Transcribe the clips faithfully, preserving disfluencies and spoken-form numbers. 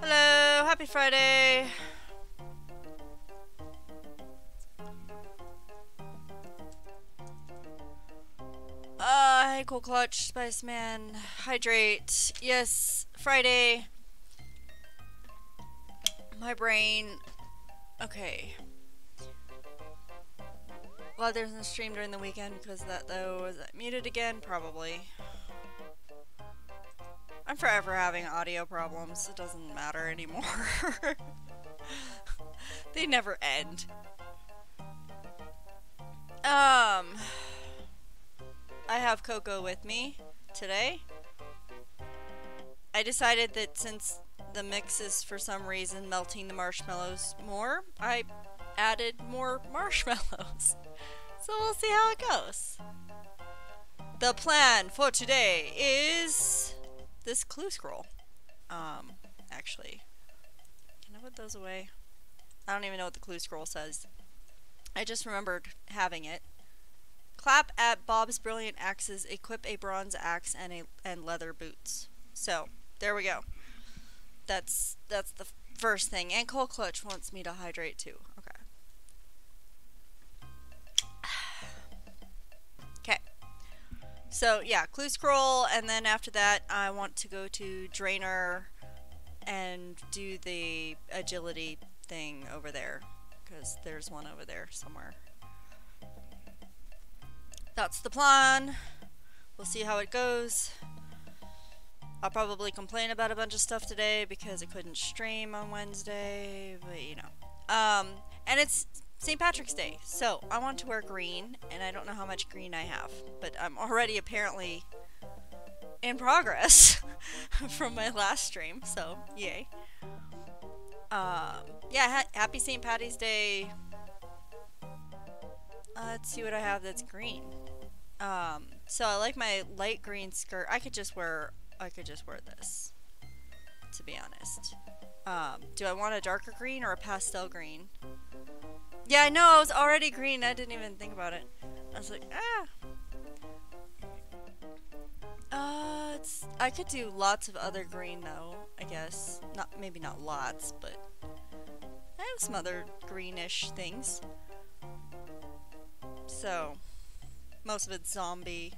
Hello, happy Friday. Ah, uh, hey, Cool Clutch, Spice Man, hydrate. Yes, Friday. My brain. Okay. Glad there wasn't a stream during the weekend because that though was that muted again, probably. I'm forever having audio problems. It doesn't matter anymore. They never end. Um, I have Cocoa with me today. I decided that since the mix is for some reason melting the marshmallows more, I added more marshmallows. So we'll see how it goes. The plan for today is this clue scroll. Um, actually, can I put those away? I don't even know what the clue scroll says. I just remembered having it. Clap at Bob's Brilliant Axes, equip a bronze axe and a and leather boots. So, there we go. That's that's the first thing. And Cold Clutch wants me to hydrate too. Okay. Okay. So yeah, clue scroll, and then after that, I want to go to Draynor and do the agility thing over there because there's one over there somewhere. That's the plan. We'll see how it goes. I'll probably complain about a bunch of stuff today because I couldn't stream on Wednesday, but you know. Um, and it's Saint Patrick's Day, so I want to wear green, and I don't know how much green I have, but I'm already apparently in progress from my last stream, so yay. Um, yeah, ha happy Saint Patty's Day. Uh, let's see what I have that's green. Um, so I like my light green skirt. I could just wear... I could just wear this, to be honest. Um, do I want a darker green or a pastel green? Yeah, I know, I was already green. I didn't even think about it. I was like, ah. Uh, it's, I could do lots of other green, though, I guess. Not, maybe not lots, but I have some other greenish things. So, most of it's zombie.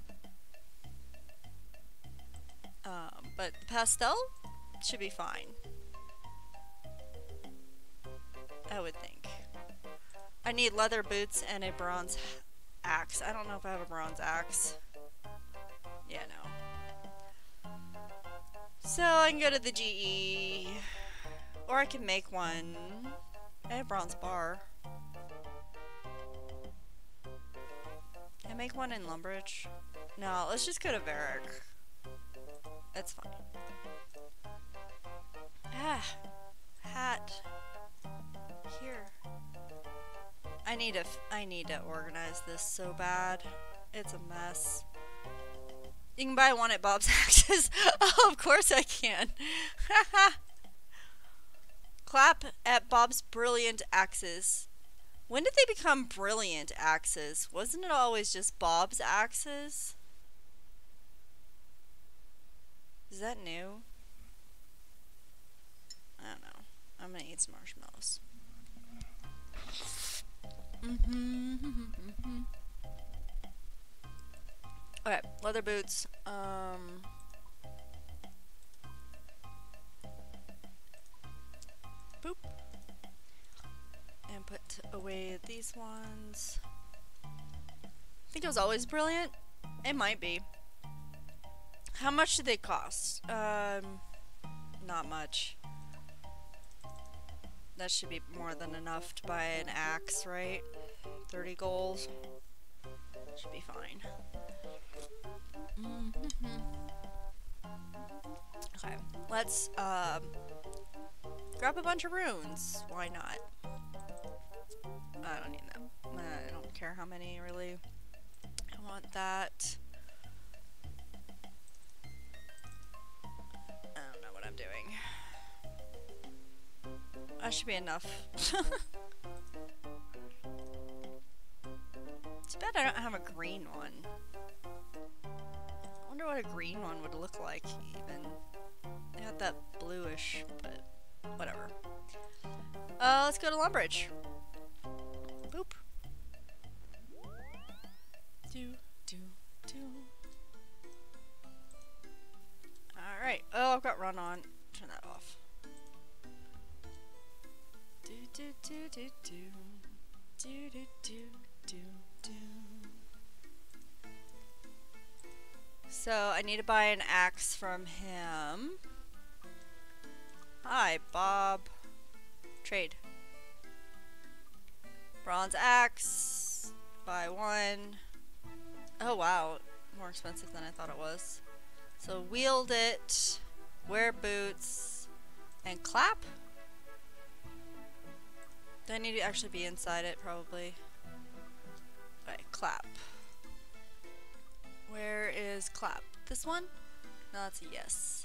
Um, but the pastel should be fine, I would think. I need leather boots and a bronze axe. I don't know if I have a bronze axe. Yeah, no. So I can go to the G E, or I can make one. I have a bronze bar. Can I make one in Lumbridge? No, let's just go to Varric. That's fine. Ah, hat here. I need to. F I need to organize this so bad. It's a mess. You can buy one at Bob's Axes. Oh, of course I can. Clap at Bob's Brilliant Axes. When did they become Brilliant Axes? Wasn't it always just Bob's Axes? Is that new? I don't know. I'm gonna eat some marshmallows. Mm-hmm, mm-hmm, mm-hmm. Okay, leather boots. Um, boop. And put away these ones. I think it was always brilliant. It might be. How much do they cost? Um, not much. That should be more than enough to buy an axe, right? thirty gold. Should be fine. Mm-hmm. Okay, let's um, grab a bunch of runes. Why not? I don't need them. I don't care how many, really. I want that. Doing. That should be enough. It's bad I don't have a green one. I wonder what a green one would look like, even. They had that bluish, but whatever. Uh, let's go to Lumbridge. Boop. Do, do, do. Alright. Oh, I've got run on. Turn that off. Do, do, do, do, do. Do, do, do, do, do. So, I need to buy an axe from him. Hi, Bob. Trade. Bronze axe. Buy one. Oh, wow. More expensive than I thought it was. So, wield it. Wear boots. And clap. Do I need to actually be inside it? Probably. Alright, clap. Where is clap? This one? No, that's a yes.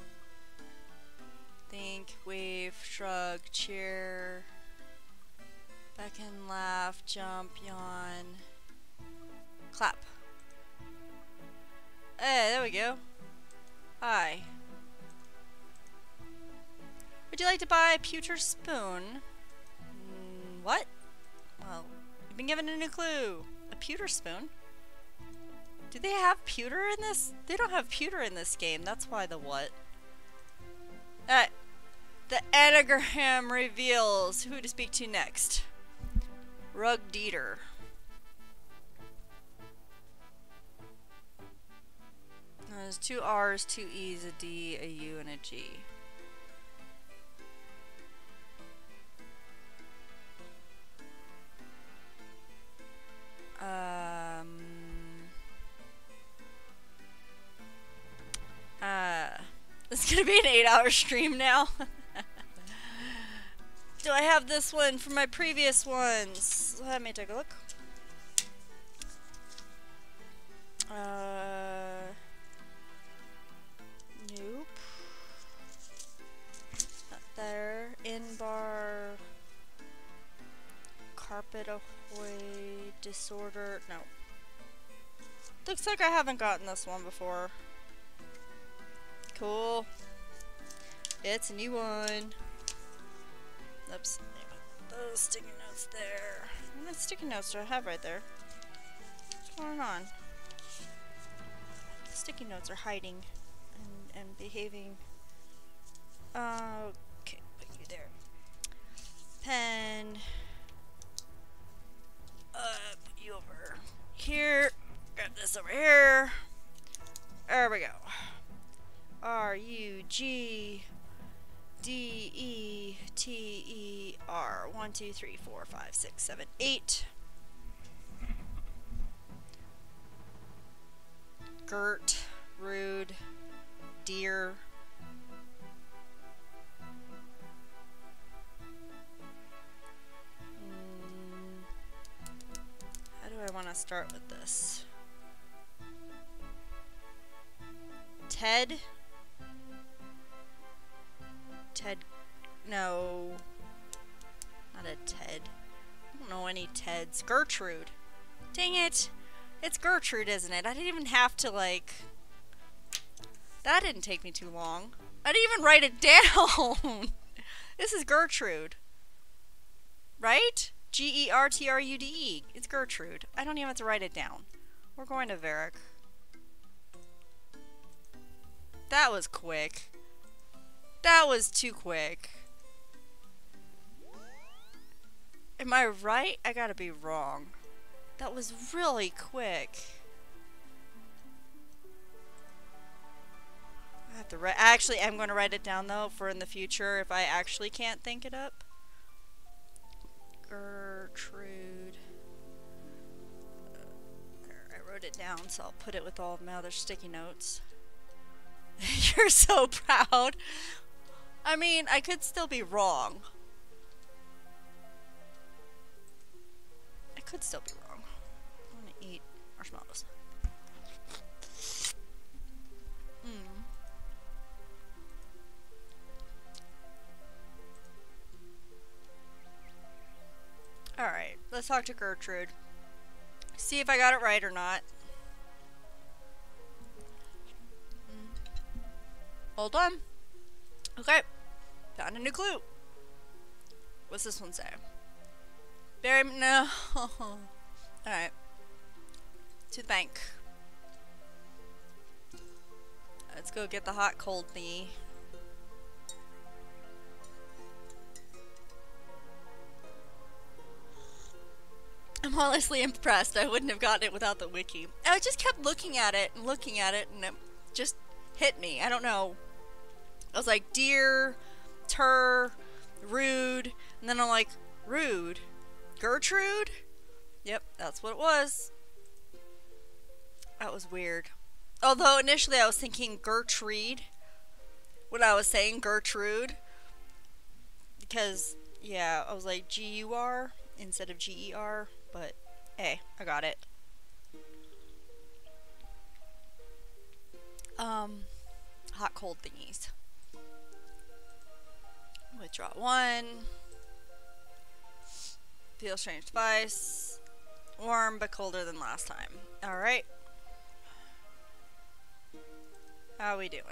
Think, wave, shrug, cheer, beckon, laugh, jump, yawn, clap. Hey, there we go. Hi. Would you like to buy a pewter spoon? What? Well, you've been given a new clue. A pewter spoon? Do they have pewter in this? They don't have pewter in this game. That's why the what? Uh, the anagram reveals who to speak to next. Rugdeeter. There's two R's, two E's, a D, a U, and a G. Um, uh, this is gonna be an eight hour stream now. Do I have this one from my previous ones? Let me take a look. Uh, nope. Not there. In bar. Carpet ahoy, disorder, no. Looks like I haven't gotten this one before. Cool. It's a new one. Oops, those sticky notes there. How many sticky notes do I have right there? What's going on? The sticky notes are hiding and, and behaving. Okay, put you there. Pen. Uh, put you over here. Grab this over here. There we go. R U G D E T E R. One, two, three, four, five, six, seven, eight. Gert, rude, deer. I want to start with this. Ted? Ted... No. Not a Ted. I don't know any Teds. Gertrude! Dang it! It's Gertrude, isn't it? I didn't even have to, like... That didn't take me too long. I didn't even write it down! This is Gertrude. Right? G E R T R U D E. It's Gertrude. I don't even have to write it down. We're going to Varric. That was quick. That was too quick. Am I right? I gotta be wrong. That was really quick. I have to write. I actually am going to write it down though for in the future if I actually can't think it up. Gertrude. Uh, there, I wrote it down, so I'll put it with all of my other sticky notes. You're so proud. I mean, I could still be wrong. I could still be wrong. I'm gonna eat marshmallows. Mmm. Alright, let's talk to Gertrude. see if I got it right or not. Hold on. Okay. Found a new clue. What's this one say? Bury me. No. Alright. To the bank. Let's go get the hot cold thingy. I'm honestly impressed. I wouldn't have gotten it without the wiki. I just kept looking at it and looking at it, and it just hit me. I don't know. I was like, dear, tur, rude, and then I'm like, rude? Gertrude? Yep, that's what it was. That was weird. Although initially I was thinking Gertrude when I was saying Gertrude. Because, yeah, I was like G U R instead of G E R. But, hey, I got it. Um, hot cold thingies. Withdraw one. Feel strange spice. Warm but colder than last time. Alright. How we doing?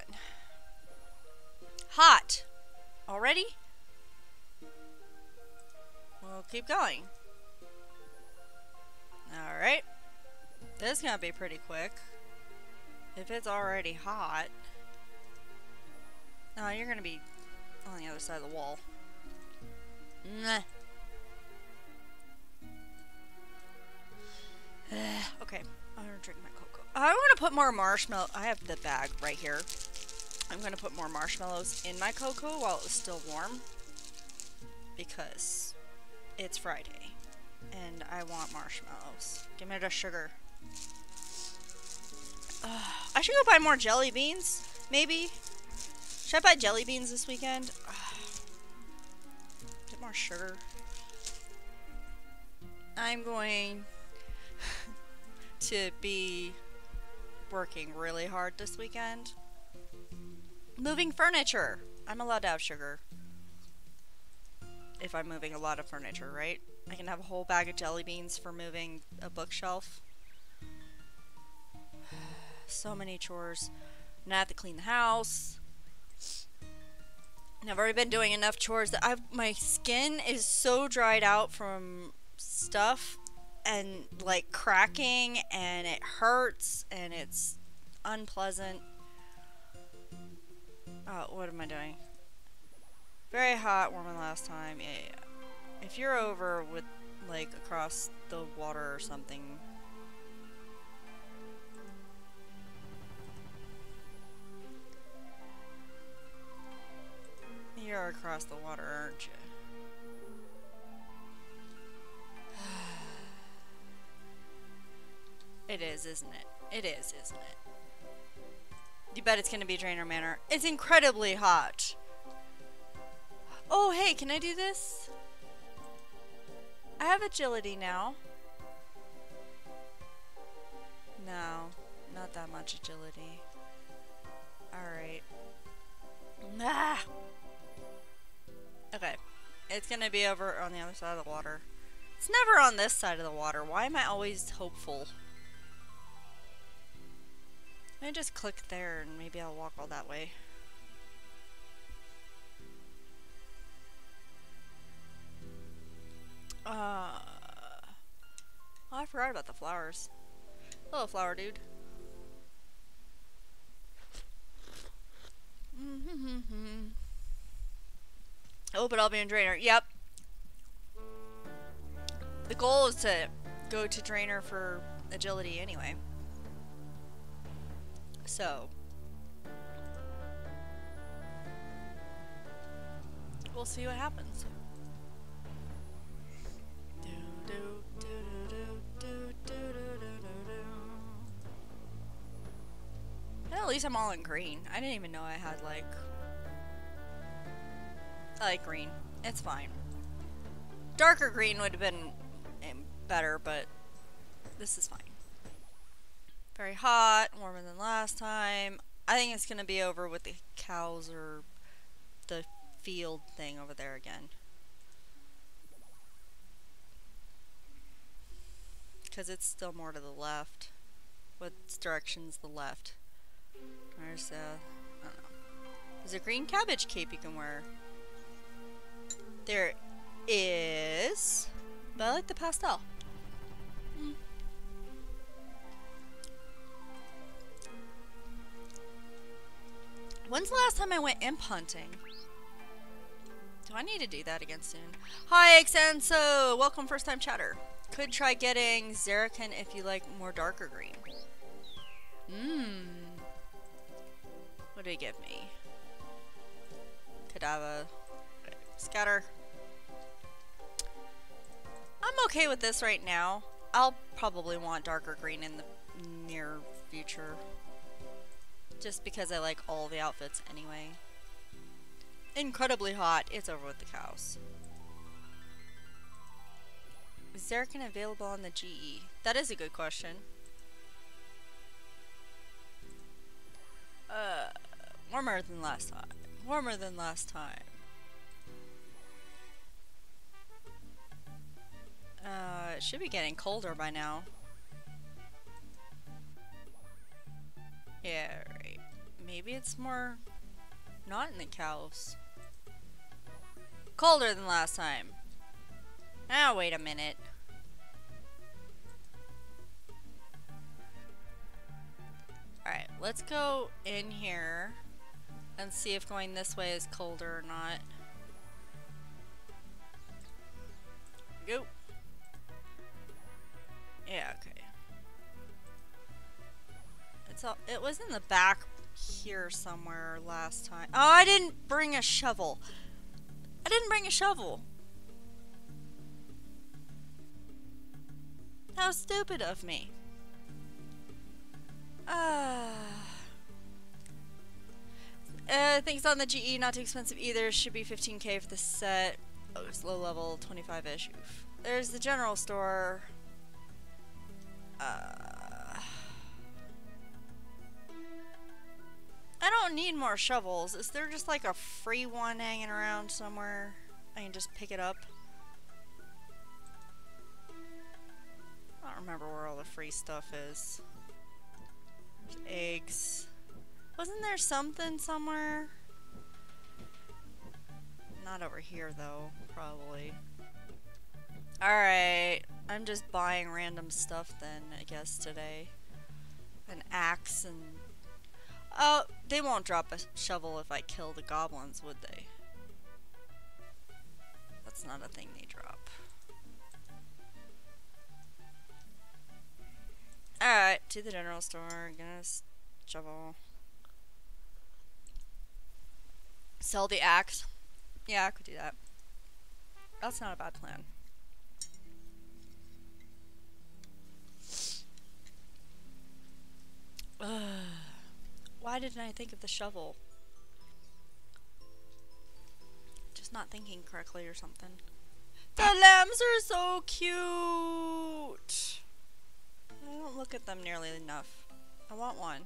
Hot! Already? We'll keep going. Alright. This is gonna be pretty quick. If it's already hot. No, you're gonna be on the other side of the wall. Nah. Okay, I'm gonna drink my cocoa. I'm gonna put more marshmallow. I have the bag right here. I'm gonna put more marshmallows in my cocoa while it's still warm because it's Friday and I want marshmallows. Give me the sugar. Uh, I should go buy more jelly beans, maybe. Should I buy jelly beans this weekend? Uh, get more sugar. I'm going to be working really hard this weekend. Moving furniture. I'm allowed to have sugar. If I'm moving a lot of furniture, right? I can have a whole bag of jelly beans for moving a bookshelf. So many chores. Now I have to clean the house. And I've already been doing enough chores that I've, my skin is so dried out from stuff. And like cracking, and it hurts, and it's unpleasant. Oh, what am I doing? Very hot, warmer than last time. Yeah, yeah. If you're over with like across the water or something. You're across the water, aren't you? It is, isn't it? It is, isn't it? You bet it's gonna be Draynor Manor. It's incredibly hot. Oh, hey, can I do this? I have agility now. No, not that much agility. Alright. Ah! Okay. It's gonna be over on the other side of the water. It's never on this side of the water. Why am I always hopeful? I just click there and maybe I'll walk all that way. Uh, oh, I forgot about the flowers. Hello, flower dude. Mm-hmm-hmm-hmm. Oh, but I'll be in Draynor. Yep. The goal is to go to Draynor for agility anyway. So, we'll see what happens. Well, at least I'm all in green. I didn't even know I had like, I like green. It's fine. Darker green would have been better, but this is fine. Very hot, warmer than last time. I think it's gonna be over with the cows or the field thing over there again. because it's still more to the left. What direction's the left? There's a, I don't know. There's a green cabbage cape you can wear. There is, but I like the pastel. Mm. When's the last time I went imp hunting? Do I need to do that again soon? Hi, Xanso! Welcome, first time chatter. Could try getting Zerakin if you like more darker green. Mmm. What do you give me? Kadava. Scatter. I'm okay with this right now. I'll probably want darker green in the near future. Just because I like all the outfits anyway. Incredibly hot. It's over with the cows. Is Zerakin available on the G E? That is a good question. Uh, warmer than last time. Warmer than last time. Uh, it should be getting colder by now. Yeah, right. Maybe it's more not in the cows. Colder than last time. Ah, wait a minute. Alright, let's go in here and see if going this way is colder or not. Go. Yeah, okay. It's all, it was in the back here somewhere last time. Oh, I didn't bring a shovel. I didn't bring a shovel. How stupid of me. Uh, uh, things on the G E, not too expensive either. Should be fifteen K for the set. Oh, it's low level, twenty-five-ish. There's the general store. Uh, I don't need more shovels. Is there just like a free one hanging around somewhere? I can just pick it up. I don't remember where all the free stuff is. There's eggs. Wasn't there something somewhere? Not over here though, probably. Alright, I'm just buying random stuff then, I guess, today. An axe and... Oh, they won't drop a shovel if I kill the goblins, would they? That's not a thing they drop. Alright, to the general store, gonna shovel. Sell the axe. Yeah, I could do that. That's not a bad plan. Ugh. Why didn't I think of the shovel? Just not thinking correctly or something. The lambs are so cute! I don't look at them nearly enough. I want one.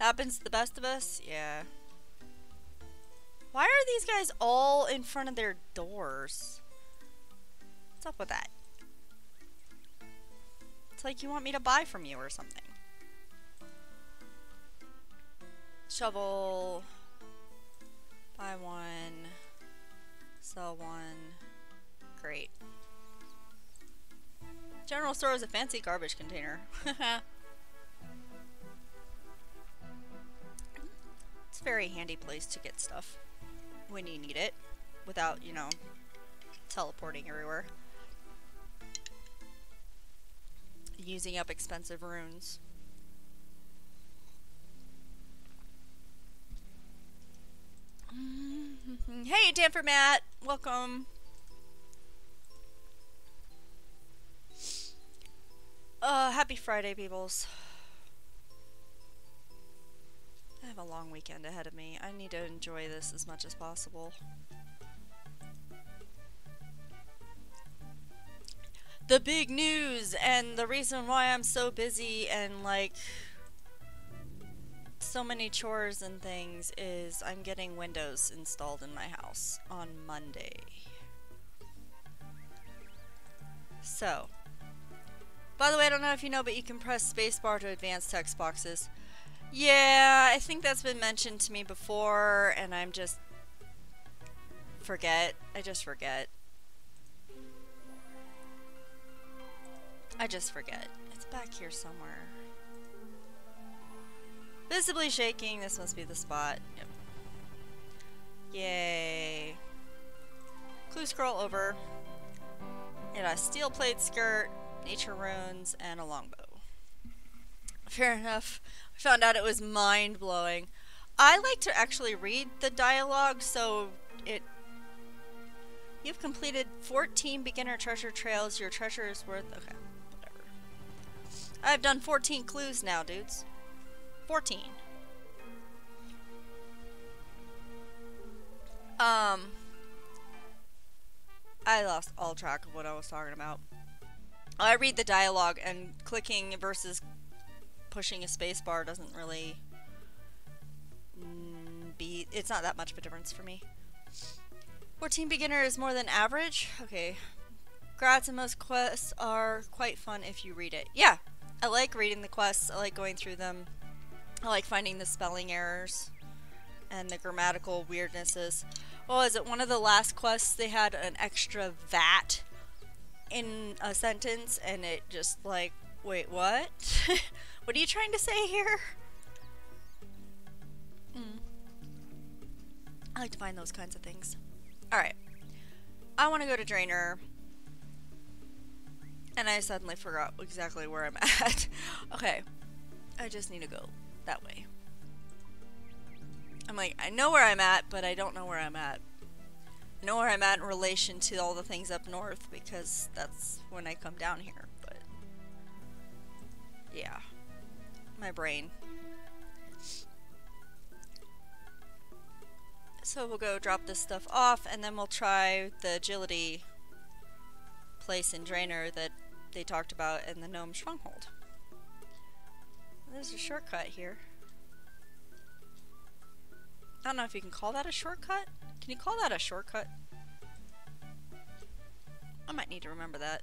Happens to the best of us? Yeah. Why are these guys all in front of their doors? What's up with that? It's like you want me to buy from you or something. Shovel. Buy one. Sell one. Great. General store is a fancy garbage container. It's a very handy place to get stuff when you need it without, you know, teleporting everywhere. Using up expensive runes. Hey, Danford Matt! Welcome! Uh, happy Friday, peoples. I have a long weekend ahead of me. I need to enjoy this as much as possible. The big news and the reason why I'm so busy and like so many chores and things is I'm getting Windows installed in my house on Monday. So, By the way, I don't know if you know, but you can press spacebar to advance text boxes. Yeah, I think that's been mentioned to me before, and I'm just... forget. I just forget. I just forget. It's back here somewhere. Visibly shaking. This must be the spot. Yep. Yay. Clue scroll over. And a steel plate skirt, nature runes, and a longbow. Fair enough. I found out it was mind-blowing. I like to actually read the dialogue, so it... You've completed fourteen beginner treasure trails. Your treasure is worth... Okay, whatever. I've done fourteen clues now, dudes. fourteen. Um... I lost all track of what I was talking about. I read the dialogue, and clicking versus pushing a spacebar doesn't really be... It's not that much of a difference for me. fourteen beginner is more than average? Okay. Grats and most quests are quite fun if you read it. Yeah, I like reading the quests. I like going through them. I like finding the spelling errors and the grammatical weirdnesses. Oh, is it one of the last quests they had an extra vat in a sentence, and it just like, wait, what? What are you trying to say here? Mm. I like to find those kinds of things. Alright. I want to go to Draynor. And I suddenly forgot exactly where I'm at. Okay. I just need to go that way. I'm like, I know where I'm at, but I don't know where I'm at. I know where I'm at in relation to all the things up north, because that's when I come down here, but... Yeah. My brain. So we'll go drop this stuff off, and then we'll try the agility place in Draynor that they talked about in the Gnome Stronghold. There's a shortcut here. I don't know if you can call that a shortcut. Can you call that a shortcut? I might need to remember that.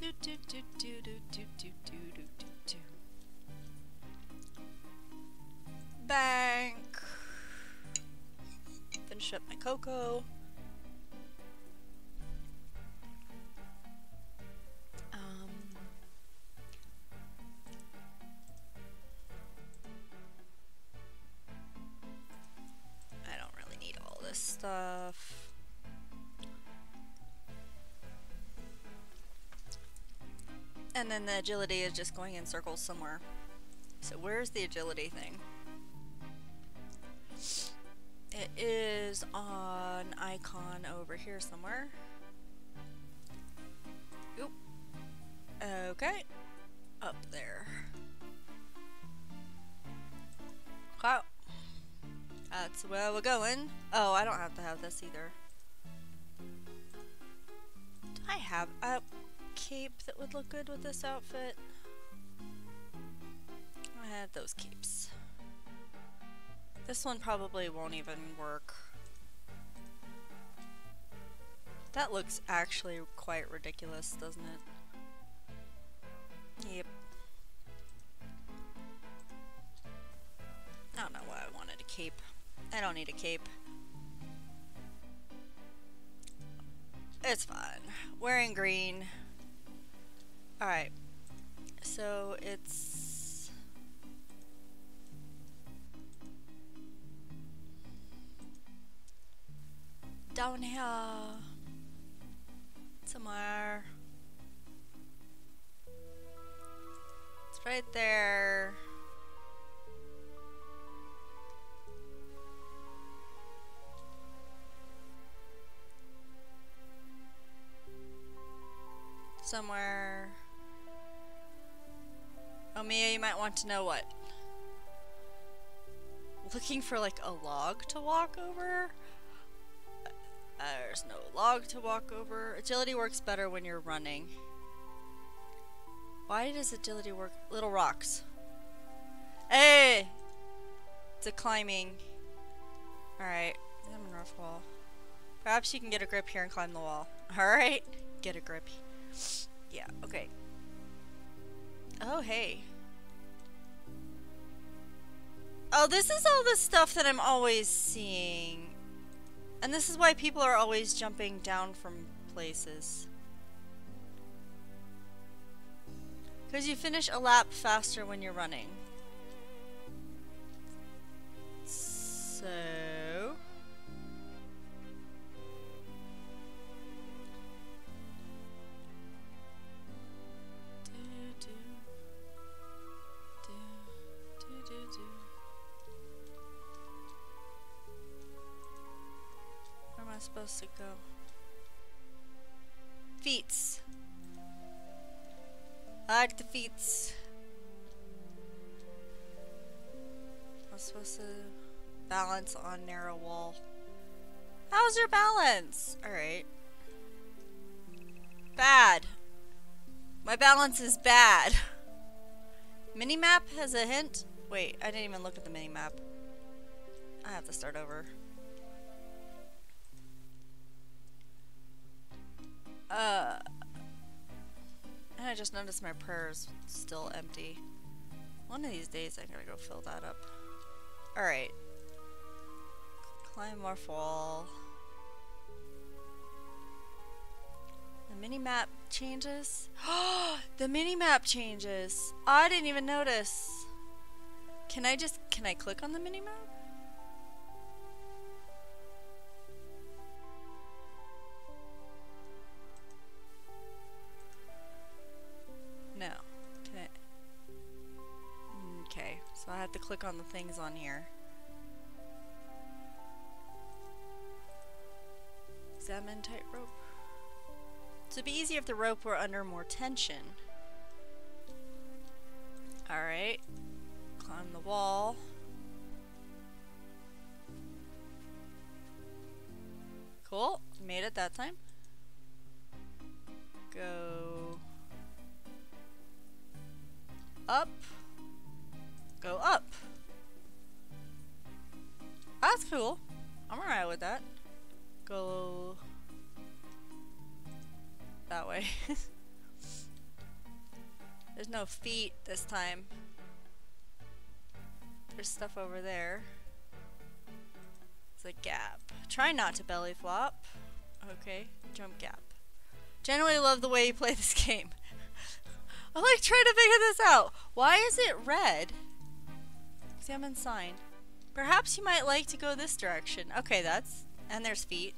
Do do do do do do do do do do. Bank. Finish up my cocoa. Um. I don't really need all this stuff. And then the agility is just going in circles somewhere. So where's the agility thing? It is on icon over here somewhere. Oop. Okay. Up there. Wow. That's where we're going. Oh, I don't have to have this either. Do I have a cape that would look good with this outfit? I had those capes. This one probably won't even work. That looks actually quite ridiculous, doesn't it? Yep. I don't know why I wanted a cape. I don't need a cape. It's fine. Wearing green. Alright. So it's... down here somewhere. It's It's right there. Somewhere. Oh, Mia, you might want to know what. Looking for like a log to walk over? Uh, there's no log to walk over. Agility works better when you're running. Why does agility work? Little rocks. Hey! It's a climbing. Alright. I'm in a rough wall. Perhaps you can get a grip here and climb the wall. Alright. Get a grip. Yeah, okay. Oh, hey. Oh, this is all the stuff that I'm always seeing. And this is why people are always jumping down from places. Because you finish a lap faster when you're running. So... supposed to go feats. I like the feats. I was supposed to balance on narrow wall. How's your balance? Alright. Bad. My balance is bad. Minimap has a hint? Wait, I didn't even look at the minimap. I have to start over. Uh, and I just noticed my prayer's still empty. One of these days I'm gonna go fill that up. Alright. Climb off wall. The minimap changes. The minimap changes! I didn't even notice. Can I just, can I click on the minimap? So I have to click on the things on here. Examine tightrope. So it'd be easier if the rope were under more tension. Alright. Climb the wall. Cool. Made it that time. Go... up. Go up. That's cool. I'm alright with that. Go that way. There's no feet this time. There's stuff over there. It's a gap. Try not to belly flop. Okay. Jump gap. Generally love the way you play this game. I'm like trying to figure this out. Why is it red? Examine sign. Perhaps you might like to go this direction. Okay, that's... and there's feet.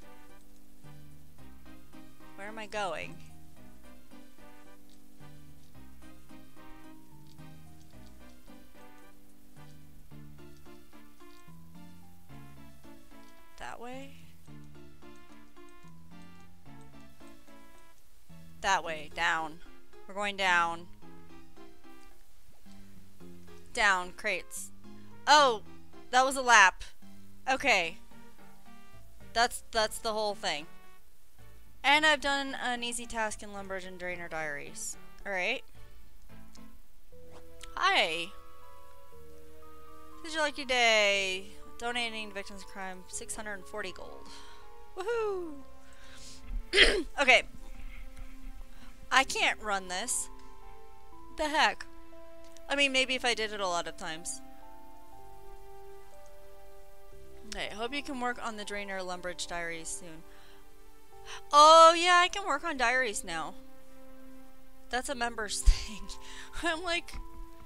Where am I going? That way? That way. Down. We're going down. Down. Crates. Oh, that was a lap. Okay. That's that's the whole thing. And I've done an easy task in Lumbridge and Draynor Diaries. Alright. Hi. Did you like your day? Donating to victims of crime, six hundred forty gold. Woohoo! Okay. I can't run this. The heck? I mean, maybe if I did it a lot of times. Okay, hope you can work on the Draynor Lumbridge Diaries soon. Oh yeah, I can work on diaries now. That's a members thing. I'm like,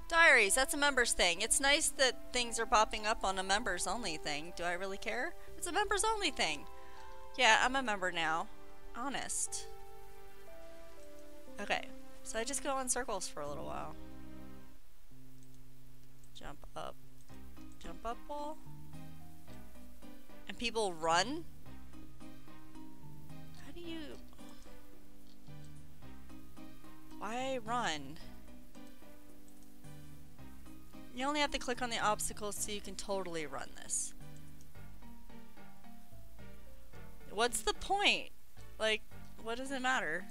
diaries, that's a members thing. It's nice that things are popping up on a members only thing. Do I really care? It's a members only thing. Yeah, I'm a member now. Honest. Okay, so I just go in circles for a little while. Jump up. Jump up wall? And people run? How do you... Why run? You only have to click on the obstacles so you can totally run this. What's the point? Like, what does it matter?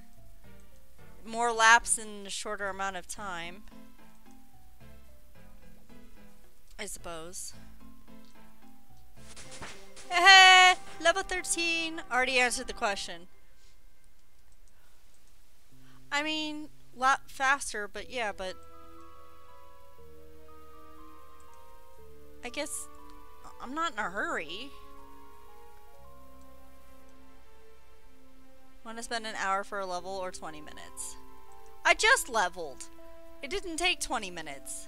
More laps in a shorter amount of time, I suppose. Hey, level thirteen. Already answered the question. I mean, a lot faster, but yeah, but I guess I'm not in a hurry. Want to spend an hour for a level or twenty minutes? I just leveled. It didn't take twenty minutes.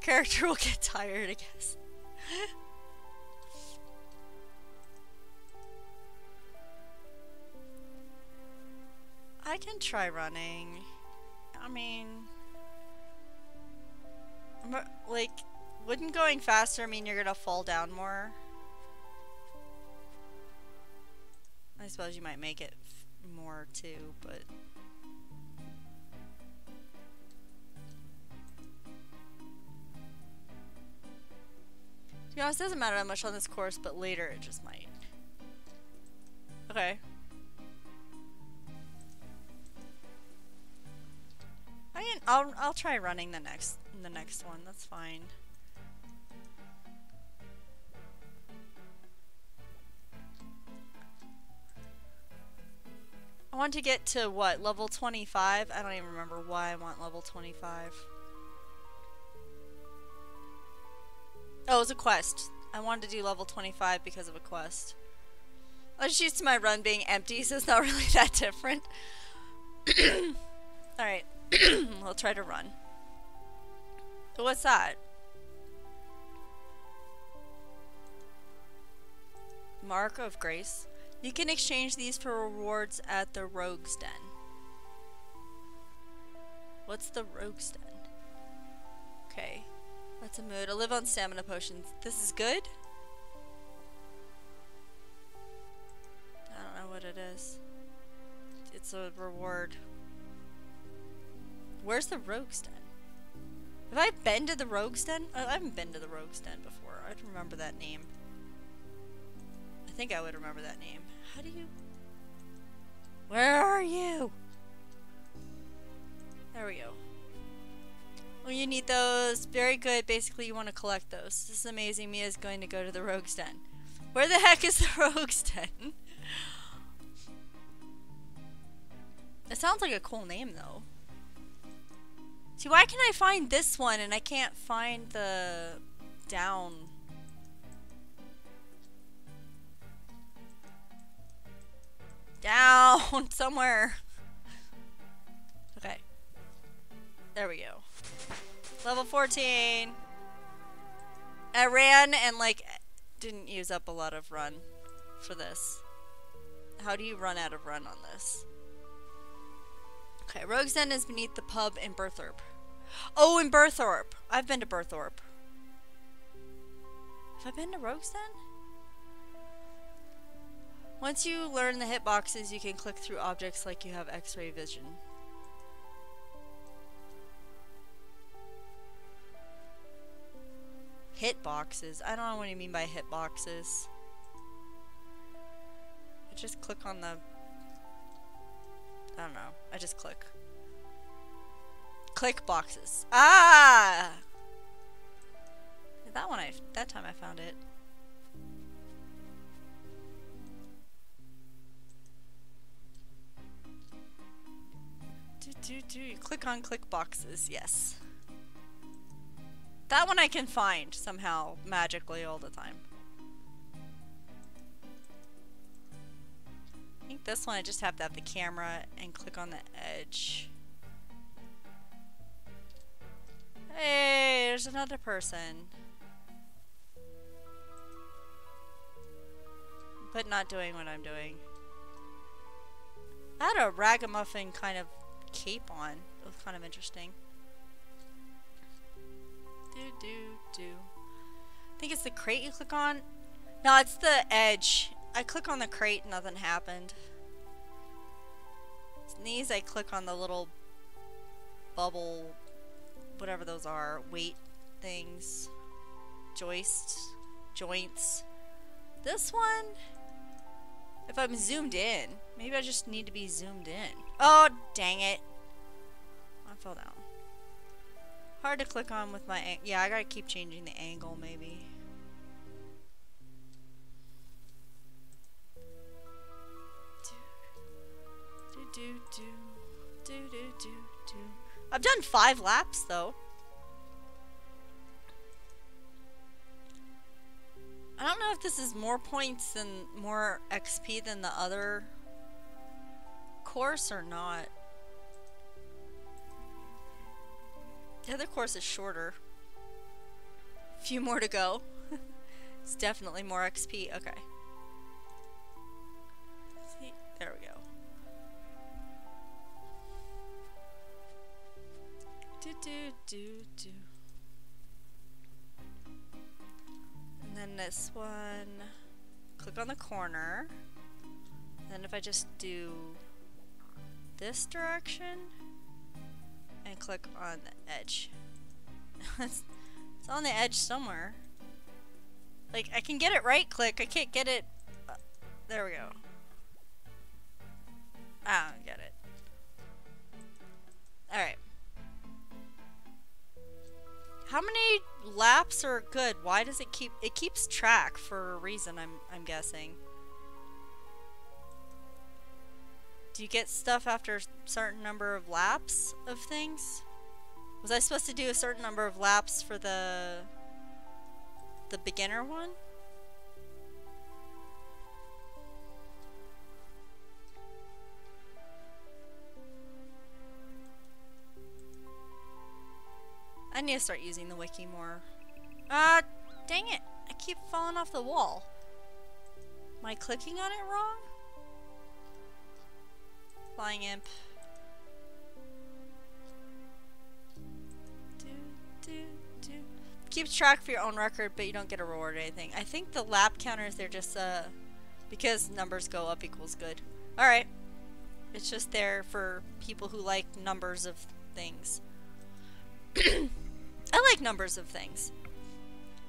Character will get tired, I guess. I can try running. I mean, like, wouldn't going faster mean you're gonna fall down more? I suppose you might make it f more too, but to be honest, it doesn't matter that much on this course, but later it just might. Okay. I can, I'll I'll try running the next the next one. That's fine. I want to get to what, level twenty-five? I don't even remember why I want level twenty-five. Oh, it was a quest. I wanted to do level twenty-five because of a quest. I was used to my run being empty, so it's not really that different. Alright, I'll try to run. So what's that? Mark of Grace. You can exchange these for rewards at the Rogue's Den. What's the Rogue's Den? Okay. That's a mood. I live on stamina potions. This is good? I don't know what it is. It's a reward. Where's the Rogue's Den? Have I been to the Rogue's Den? I haven't been to the Rogue's Den before. I don't remember that name. I think I would remember that name. How do you... Where are you? There we go. Well, you need those. Very good. Basically, you want to collect those. This is amazing. Mia's going to go to the Rogue's Den. Where the heck is the Rogue's Den? It sounds like a cool name, though. See, why can I find this one and I can't find the down... Down somewhere. Okay. There we go. Level fourteen. I ran and like didn't use up a lot of run for this. How do you run out of run on this? Okay, Rogue's Den is beneath the pub in Burthorpe. Oh, in Burthorpe. I've been to Burthorpe. Have I been to Rogue's Den? Once you learn the hitboxes, you can click through objects like you have X-ray vision. Hitboxes? I don't know what you mean by hitboxes. I just click on the... I don't know. I just click. Click boxes. Ah! That one, I, that time I found it. Do, do you click on click boxes? Yes. That one I can find somehow magically all the time. I think this one I just have to have the camera and click on the edge. Hey, there's another person. But not doing what I'm doing. I had a ragamuffin kind of cape on. It was kind of interesting. do, do, do. I think it's the crate you click on. No, it's the edge. I click on the crate, nothing happened. And these, I click on the little bubble, whatever those are, weight things, joists, joints. This one, if I'm zoomed in, maybe I just need to be zoomed in. Oh, dang it. I fell down. Hard to click on with my, yeah, I gotta keep changing the angle, maybe. Do, do, do, do, do, do. I've done five laps, though. I don't know if this is more points and more X P than the other course or not. The other course is shorter. A few more to go. It's definitely more X P. Okay. See? There we go. Do, do, do, do. And then this one, click on the corner. Then if I just do this direction and click on the edge. it's, it's on the edge somewhere. Like, I can get it right click, I can't get it. Uh, there we go. I don't get it. Alright. How many laps are good? Why does it keep... It keeps track for a reason, I'm, I'm guessing. Do you get stuff after a certain number of laps of things? Was I supposed to do a certain number of laps for the... the beginner one? I need to start using the wiki more. Ah, uh, dang it. I keep falling off the wall. Am I clicking on it wrong? Flying imp. Do, do, do. Keep track for your own record, but you don't get a reward or anything. I think the lap counters, they're just, uh, because numbers go up equals good. Alright. It's just there for people who like numbers of things. I like numbers of things.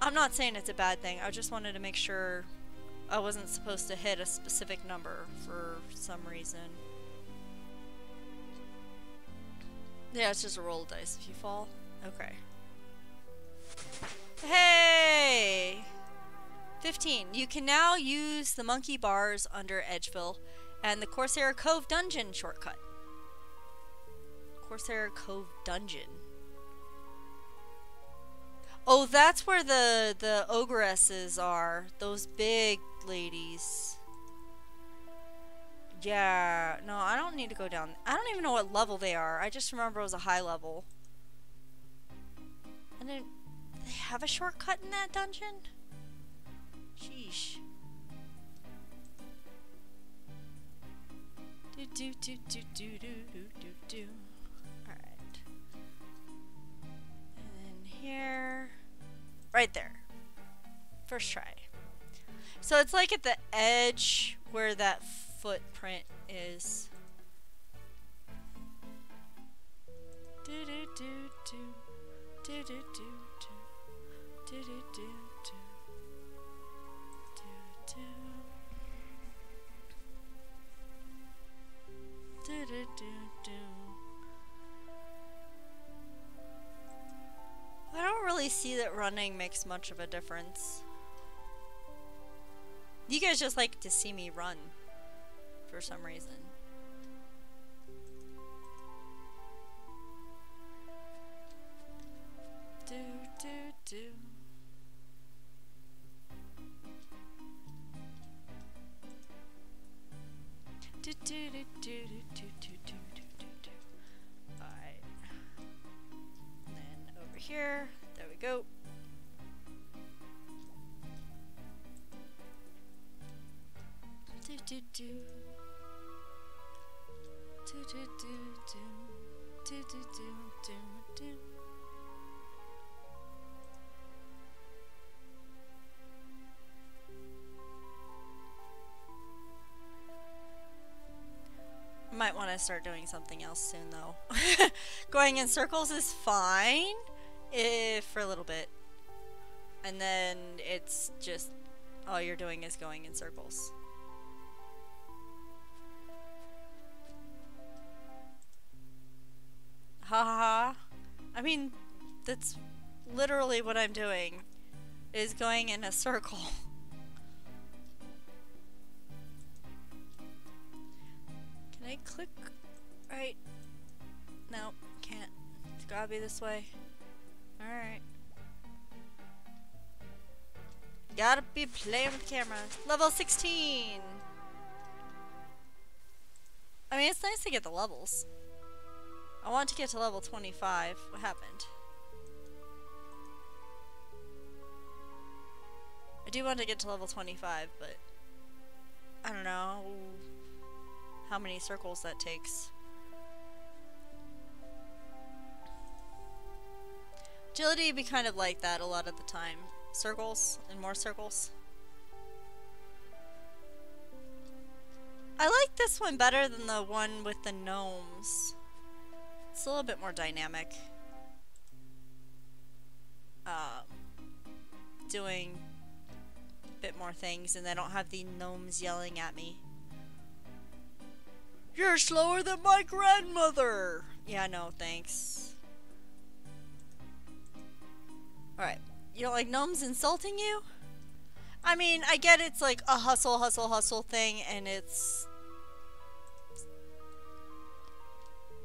I'm not saying it's a bad thing. I just wanted to make sure I wasn't supposed to hit a specific number for some reason. Yeah, it's just a roll of dice if you fall. Okay. Hey! fifteen. You can now use the monkey bars under Edgeville and the Corsair Cove Dungeon shortcut. Corsair Cove Dungeon. Oh, that's where the, the ogresses are. Those big ladies. Yeah. No, I don't need to go down. I don't even know what level they are. I just remember it was a high level. And then, they have a shortcut in that dungeon? Sheesh. Do, do, do, do, do, do, do, do. Here, right there, first try. So it's like at the edge where that footprint is. Do do do do do do do do do do do do do do do do. I don't really see that running makes much of a difference. You guys just like to see me run for some reason. Do, do, do. Do, do, do, do, do, do, do, do. Here, there we go. Do do do do do do do do do do do do might want to start doing something else soon, though. Going in circles is fine, if for a little bit. And then it's just all you're doing is going in circles. Ha ha ha. I mean, that's literally what I'm doing, is going in a circle. Can I click right? No, can't. It's gotta be this way. Alright. Gotta be playing with the camera. Level sixteen! I mean, it's nice to get the levels. I want to get to level twenty-five. What happened? I do want to get to level twenty-five, but I don't know how many circles that takes. Agility would be kind of like that a lot of the time. Circles and more circles. I like this one better than the one with the gnomes. It's a little bit more dynamic. Um, doing a bit more things, and I don't have the gnomes yelling at me. You're slower than my grandmother! Yeah, no, thanks. Alright. You don't like gnomes insulting you? I mean, I get it's like a hustle, hustle, hustle thing, and it's...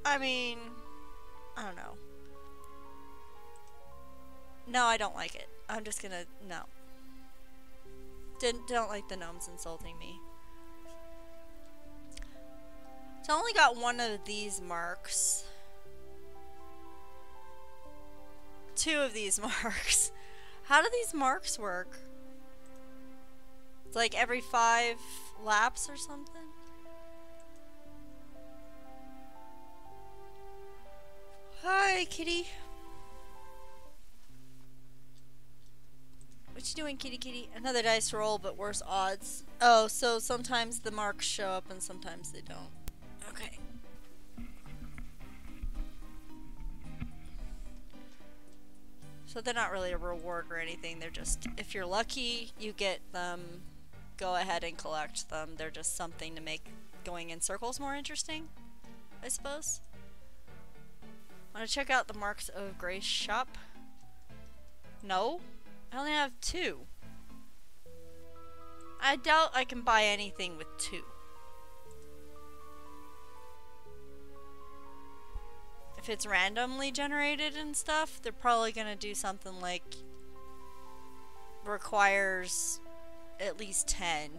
I mean... I don't know. No, I don't like it. I'm just gonna... no. Didn't, don't like the gnomes insulting me. So I only got one of these marks. Two of these marks. How do these marks work? It's like every five laps or something? Hi, kitty. What you doing, kitty kitty? Another dice roll, but worse odds. Oh, so sometimes the marks show up and sometimes they don't. Okay. So they're not really a reward or anything. They're just, if you're lucky, you get them. Go ahead and collect them. They're just something to make going in circles more interesting, I suppose. I want to check out the Marks of Grace shop. No, I only have two. I doubt I can buy anything with two. If it's randomly generated and stuff, they're probably gonna do something like requires at least ten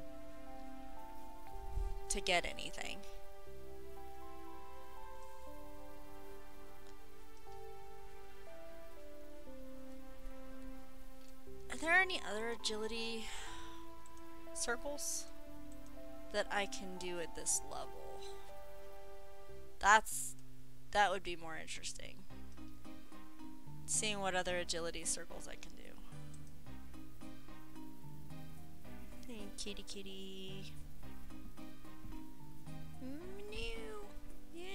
to get anything. Are there any other agility circles that I can do at this level? That's, that would be more interesting. Seeing what other agility circles I can do. Hey, kitty kitty. Mm, yeah.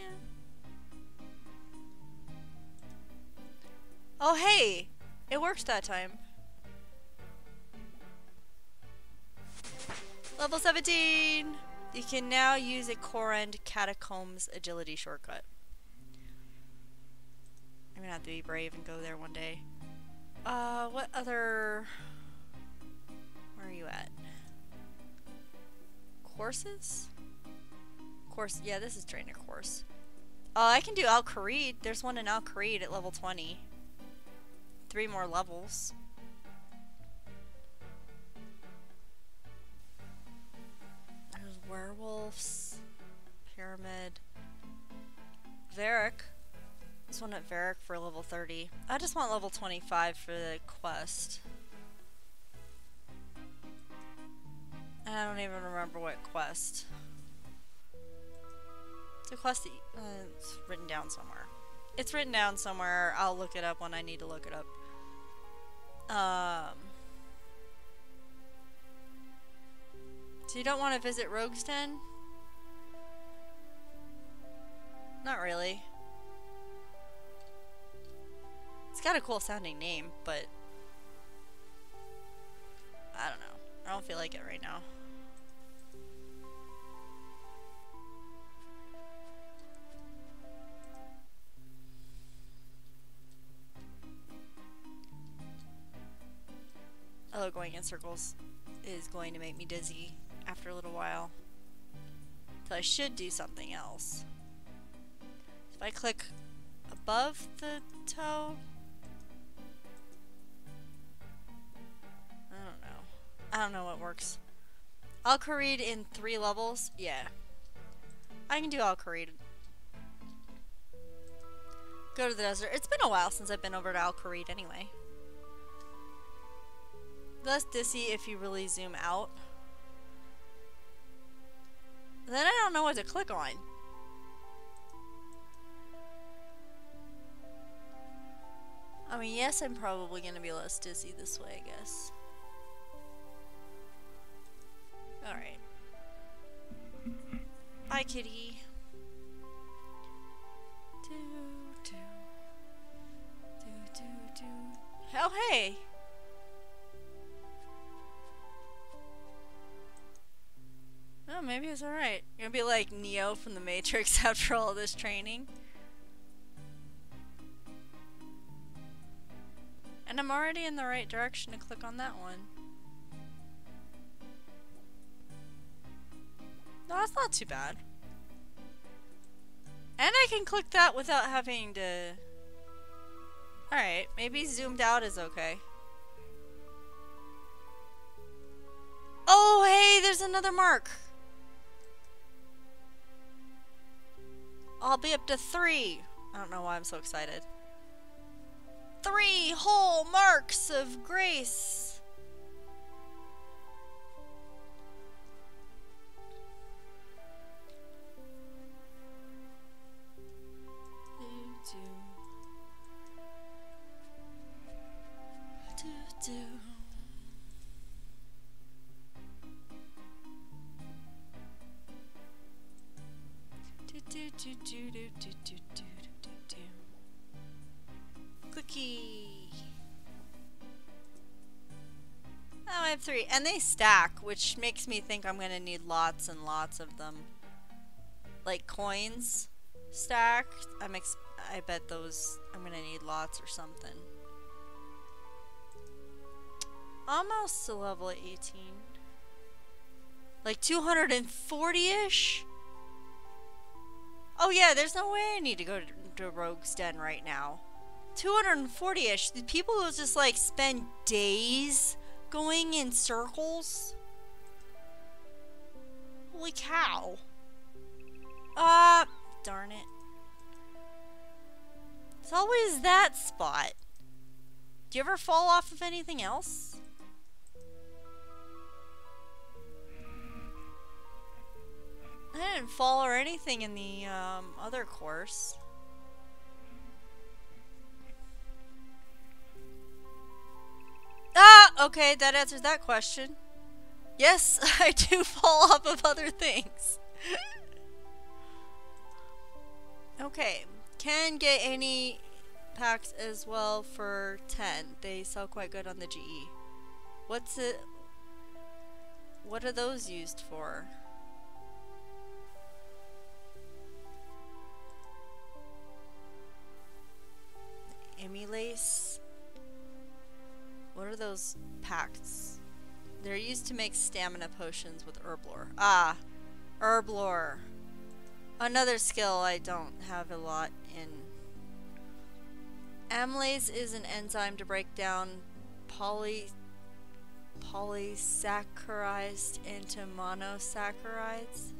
Oh hey! It works that time. Level seventeen! You can now use a Corend Catacombs agility shortcut. I'm gonna have to be brave and go there one day. Uh, what other... Where are you at? Courses? Course, yeah, this is Draynor course. Uh, I can do Al Kharid. There's one in Al Kharid at level twenty. Three more levels. Werewolves, pyramid, Varric. This one at Varric for level thirty. I just want level twenty-five for the quest. I don't even remember what quest. It's a quest that uh, it's written down somewhere. It's written down somewhere. I'll look it up when I need to look it up. Um. So you don't want to visit Rogue's Den? Not really. It's got a cool sounding name, but I don't know. I don't feel like it right now. Although going in circles is going to make me dizzy after a little while. So I should do something else. If I click above the toe, I don't know. I don't know what works. Al Kharid in three levels? Yeah. I can do Al Kharid. Go to the desert. It's been a while since I've been over to Al Kharid anyway. Less dizzy if you really zoom out. Then I don't know what to click on. I mean, yes, I'm probably going to be less dizzy this way, I guess. Alright. Bye, kitty. Do, do. Do, do, do. Oh, hey! Oh, maybe it's alright. You're gonna be like Neo from the Matrix after all this training. And I'm already in the right direction to click on that one. No, that's not too bad. And I can click that without having to... Alright, maybe zoomed out is okay. Oh, hey, there's another mark! I'll be up to three. I don't know why I'm so excited. Three whole marks of grace. Do, do. Do, do. Do, do, do, do, do, do, do, do, do. Clicky! Oh, I have three. And they stack, which makes me think I'm gonna need lots and lots of them. Like coins stacked. I'm ex I bet those I'm gonna need lots or something. Almost to level eighteen. Like two hundred forty-ish? Oh yeah, there's no way I need to go to, to Rogue's Den right now. two hundred forty-ish. The people who just like spend days going in circles. Holy cow. Ah, uh, darn it. It's always that spot. Do you ever fall off of anything else? I didn't fall or anything in the um, other course. Ah! Okay, that answers that question. Yes, I do fall off of other things. Okay, can get any packs as well for ten. They sell quite good on the G E. What's it? What are those used for? Amylase. What are those packs? They're used to make stamina potions with herblore. Ah, herblore. Another skill I don't have a lot in. Amylase is an enzyme to break down poly polysaccharides into monosaccharides.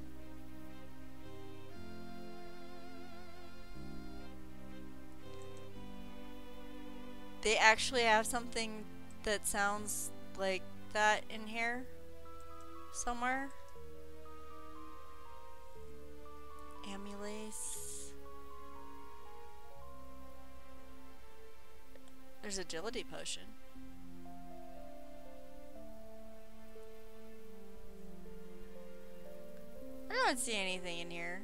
They actually have something that sounds like that in here somewhere. Amylase. There's agility potion. I don't see anything in here.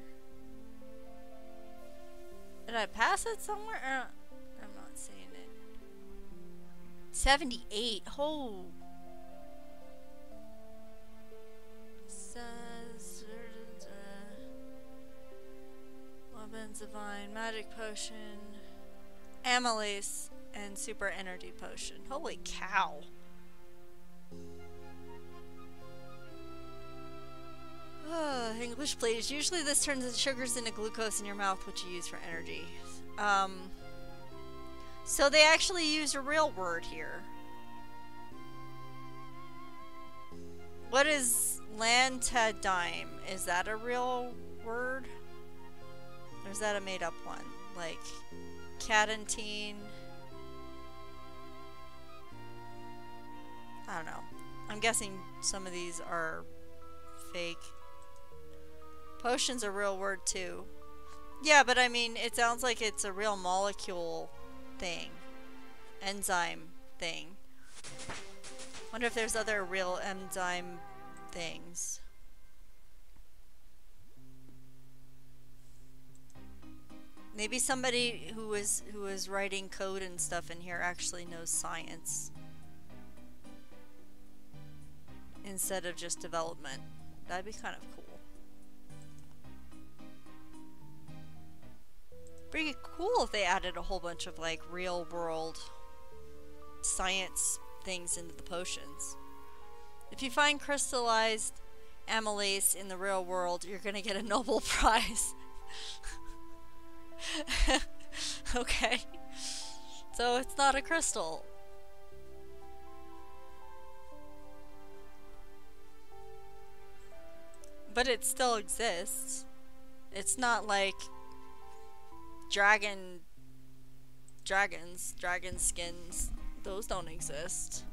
Did I pass it somewhere? Uh, I'm not seeing it. seventy-eight. Oh. Says weapons, divine magic potion, Amylase, and super energy potion. Holy cow! Uh, English, please. Usually this turns the sugars into glucose in your mouth, which you use for energy. Um, so they actually use a real word here. What is lantadime? Is that a real word? Or is that a made-up one? Like, cadentine? I don't know. I'm guessing some of these are fake. Potion's a real word too. Yeah, but I mean, it sounds like it's a real molecule thing. Enzyme thing. Wonder if there's other real enzyme things. Maybe somebody who is who is writing code and stuff in here actually knows science. Instead of just development. That'd be kind of cool. Pretty cool if they added a whole bunch of like real world science things into the potions. If you find crystallized amylase in the real world, you're gonna get a Nobel Prize. Okay. So it's not a crystal. But it still exists. It's not like dragon dragons, dragon skins. Those don't exist.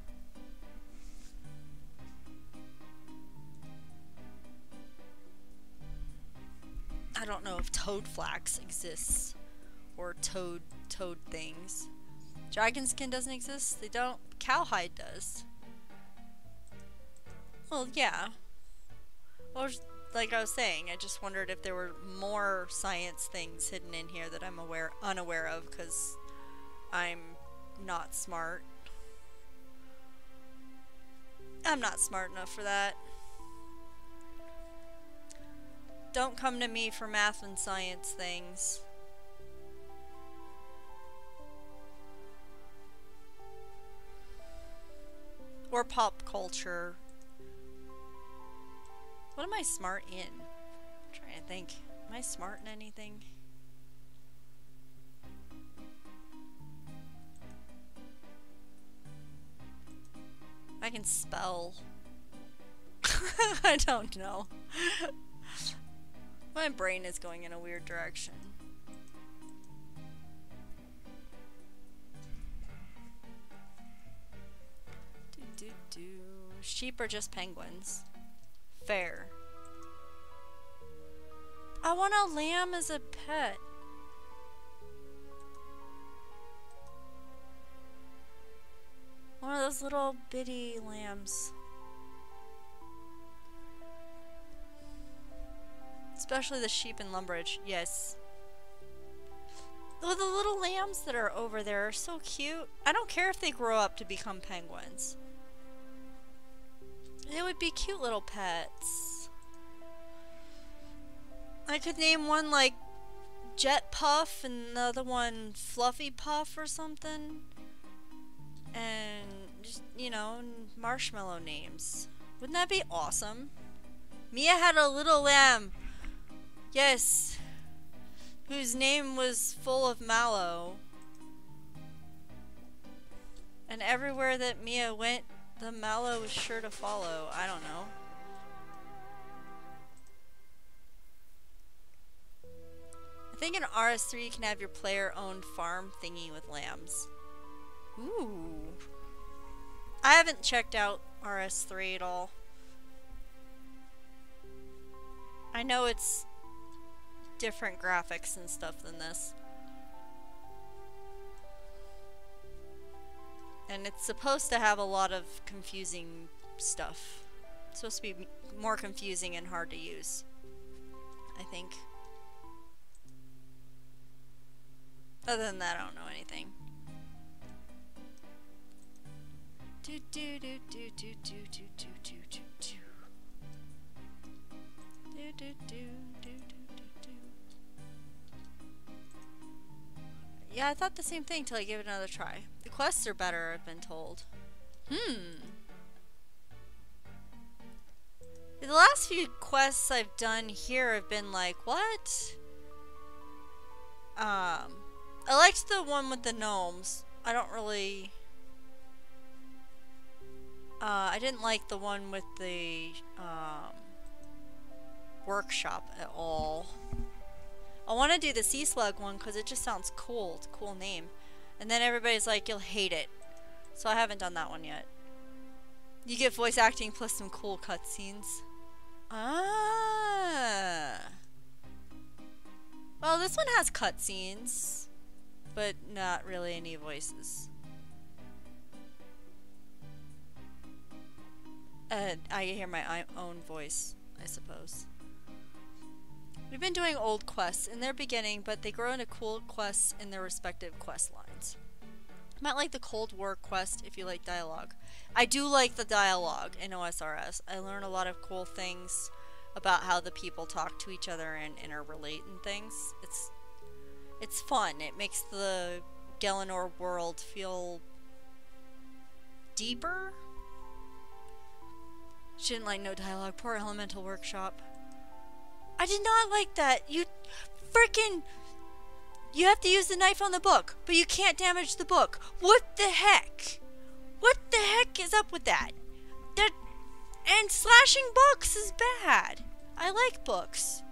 I don't know if toad flax exists or toad toad things. Dragon skin doesn't exist. They don't. Cowhide does. Well, yeah. Well, like I was saying, I just wondered if there were more science things hidden in here that I'm aware unaware of because I'm not smart. I'm not smart enough for that. Don't come to me for math and science things. Or pop culture. What am I smart in? I'm trying to think. Am I smart in anything? I can spell. I don't know. My brain is going in a weird direction. Do do do. Sheep are just penguins. Fair. I want a lamb as a pet. One of those little bitty lambs. Especially the sheep in Lumbridge, yes. Oh, the little lambs that are over there are so cute. I don't care if they grow up to become penguins. They would be cute little pets. I could name one like Jet Puff and the other one Fluffy Puff or something. And just, you know, marshmallow names. Wouldn't that be awesome? Mia had a little lamb. Yes. Whose name was full of mallow. And everywhere that Mia went, the mallow was sure to follow. I don't know. I think in R S three you can have your player-owned farm thingy with lambs. Ooh. I haven't checked out R S three at all. I know it's different graphics and stuff than this. And it's supposed to have a lot of confusing stuff. It's supposed to be m- more confusing and hard to use, I think. Other than that, I don't know anything. Do do do do do do do do do do do. Do do do do do do. Yeah, I thought the same thing till I gave it another try. The quests are better, I've been told. Hmm. The last few quests I've done here have been like, what? Um, I liked the one with the gnomes. I don't really... Uh, I didn't like the one with the, um, workshop at all. I want to do the sea slug one because it just sounds cool. It's a cool name. And then everybody's like, you'll hate it. So I haven't done that one yet. You get voice acting plus some cool cutscenes. Ah. Well, this one has cutscenes, but not really any voices. Uh, I hear my own voice, I suppose. We've been doing old quests in their beginning, but they grow into cool quests in their respective quest lines. Not like the Cold War quest if you like dialogue. I do like the dialogue in O S R S. I learn a lot of cool things about how the people talk to each other and interrelate and things. It's it's fun. It makes the Gielinor world feel deeper. She didn't like no dialogue. Poor Elemental Workshop. I did not like that. You freaking... You have to use the knife on the book, but you can't damage the book. What the heck? What the heck is up with that? That... And slashing books is bad. I like books.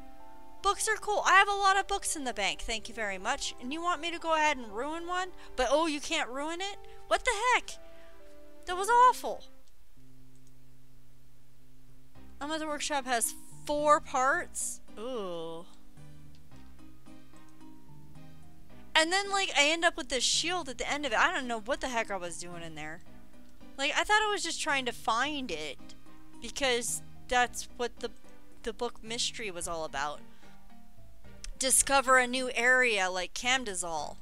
Books are cool. I have a lot of books in the bank, thank you very much. And you want me to go ahead and ruin one? But oh, you can't ruin it? What the heck? That was awful. Elemental Workshop has four parts. Ooh. And then, like, I end up with this shield at the end of it. I don't know what the heck I was doing in there. Like, I thought I was just trying to find it, because that's what the, the book mystery was all about. Discover a new area like Camdazol.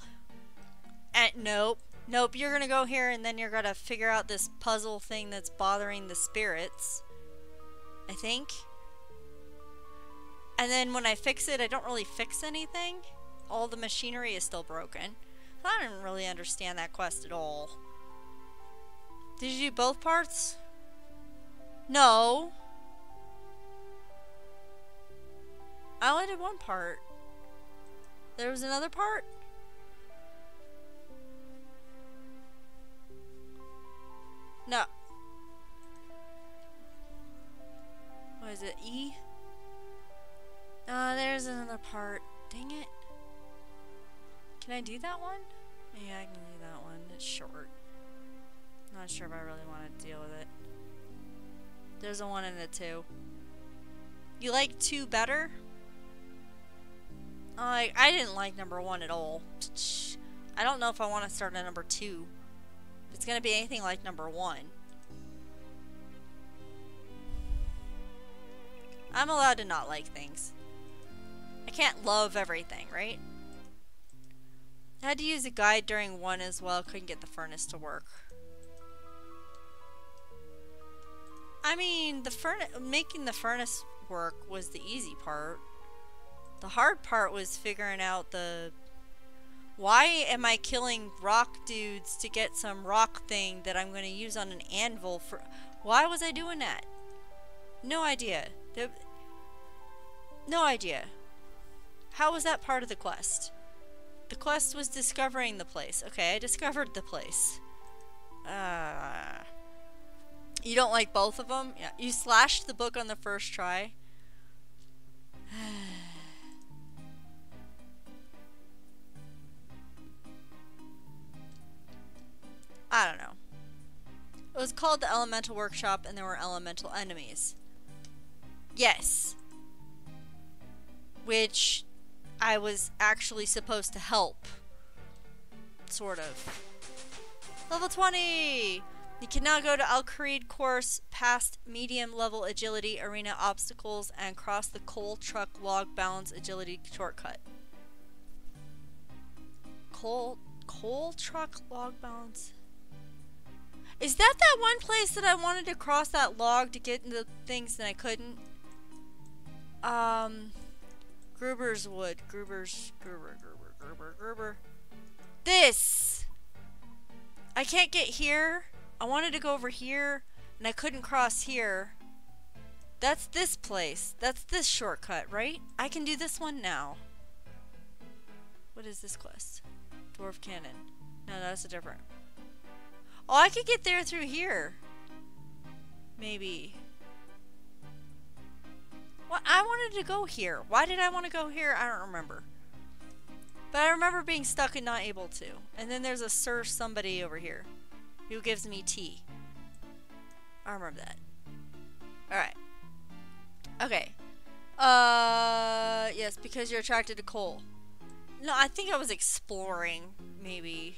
And nope. Nope, you're gonna go here and then you're gonna figure out this puzzle thing that's bothering the spirits. I think. And then when I fix it, I don't really fix anything. All the machinery is still broken. I didn't really understand that quest at all. Did you do both parts? No. I only did one part. There was another part? No. What is it, E? Ah, uh, there's another part. Dang it. Can I do that one? Yeah, I can do that one. It's short. Not sure if I really want to deal with it. There's a one and a two. You like two better? I uh, I didn't like number one at all. I don't know if I want to start at number two. If it's gonna be anything like number one. I'm allowed to not like things. I can't love everything, right? I had to use a guide during one as well. Couldn't get the furnace to work. I mean, the furnace, making the furnace work was the easy part. The hard part was figuring out the... Why am I killing rock dudes to get some rock thing that I'm going to use on an anvil for... Why was I doing that? No idea. No idea. How was that part of the quest? The quest was discovering the place. Okay, I discovered the place. Uh, you don't like both of them? Yeah. You slashed the book on the first try. I don't know. It was called the Elemental Workshop and there were elemental enemies. Yes. Which I was actually supposed to help. Sort of. Level twenty! You can now go to Al Kharid course past medium level agility arena obstacles and cross the coal truck log balance agility shortcut. coal coal truck log balance. Is that that one place that I wanted to cross that log to get into things and I couldn't? Um, Gruber's wood, Gruber's Gruber, Gruber, Gruber, Gruber. This. I can't get here. I wanted to go over here, and I couldn't cross here. That's this place. That's this shortcut, right? I can do this one now. What is this quest? Dwarf Cannon. No, that's a different. Oh, I could get there through here. Maybe. Well, I wanted to go here. Why did I want to go here? I don't remember. But I remember being stuck and not able to. And then there's a Sir Somebody over here who gives me tea. I remember that. Alright. Okay. Uh, yes, because you're attracted to coal. No, I think I was exploring, maybe.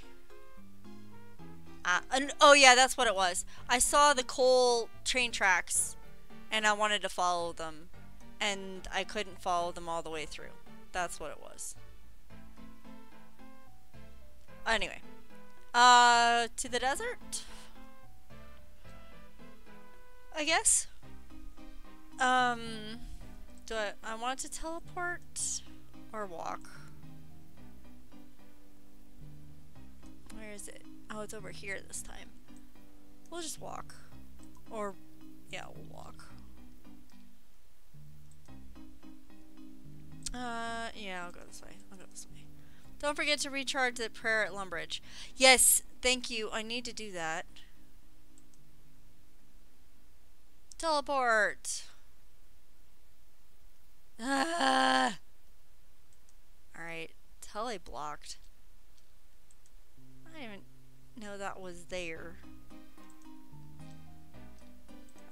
Uh, and, oh yeah, that's what it was. I saw the coal train tracks and I wanted to follow them and I couldn't follow them all the way through. That's what it was. Anyway, uh, to the desert, I guess. Um, do I, I want to teleport or walk? Where is it? Oh, it's over here this time. We'll just walk. Or, yeah, we'll walk. Uh, yeah, I'll go this way. I'll go this way. Don't forget to recharge the prayer at Lumbridge. Yes, thank you. I need to do that. Teleport! Ah! Alright, tele blocked. I didn't even know that was there.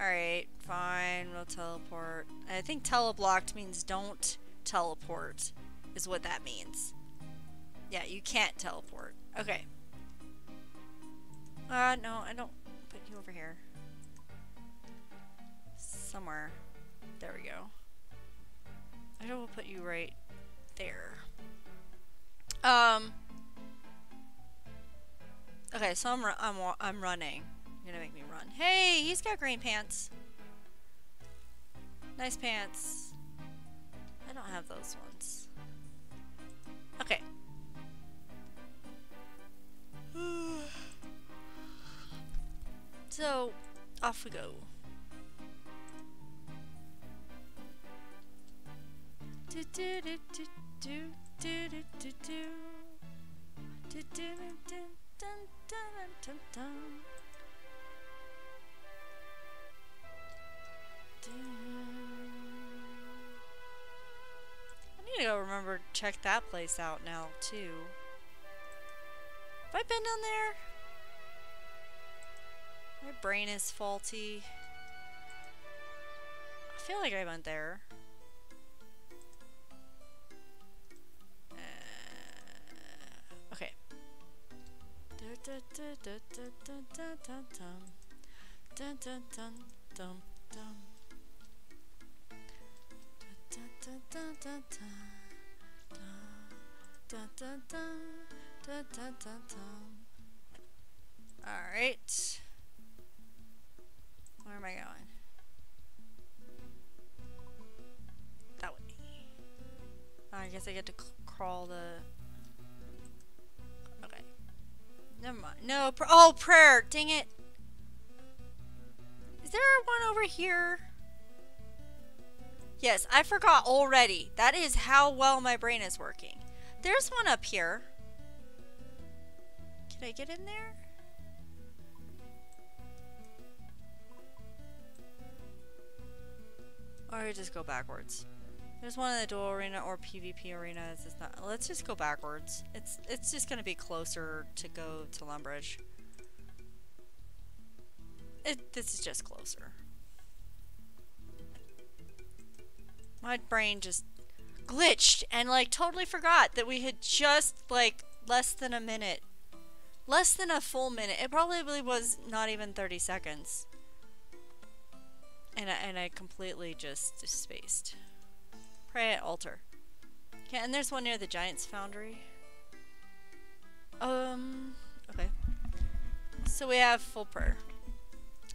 Alright, fine, we'll teleport. I think teleblocked means don't teleport, is what that means. Yeah, you can't teleport. Okay. Uh, no, I don't put you over here. Somewhere. There we go. I will put you right there. Um. Okay, so I'm, I'm, I'm running. You're gonna make me run. Hey, he's got green pants. Nice pants. I don't have those ones. Okay. So, off we go. Do do do do do do do do do do do do dun, dun, dun, dun, dun. I need to go remember to check that place out now too. Have I been down there? My brain is faulty. I feel like I went there. Uh, okay. Alright. Where am I going? That way. I guess I get to crawl the... Okay. Never mind. No, pr oh, prayer! Dang it! Is there one over here? Yes, I forgot already. That is how well my brain is working. There's one up here. Can I get in there? Or just go backwards. There's one in the dual arena or PvP arena. It's just not. Let's just go backwards. It's it's just gonna be closer to go to Lumbridge. It this is just closer. My brain just glitched and like totally forgot that we had just like less than a minute, less than a full minute. It probably was not even thirty seconds. And I, and I completely just spaced. Pray at altar. Yeah, and there's one near the Giant's Foundry. Um, okay. So we have full prayer.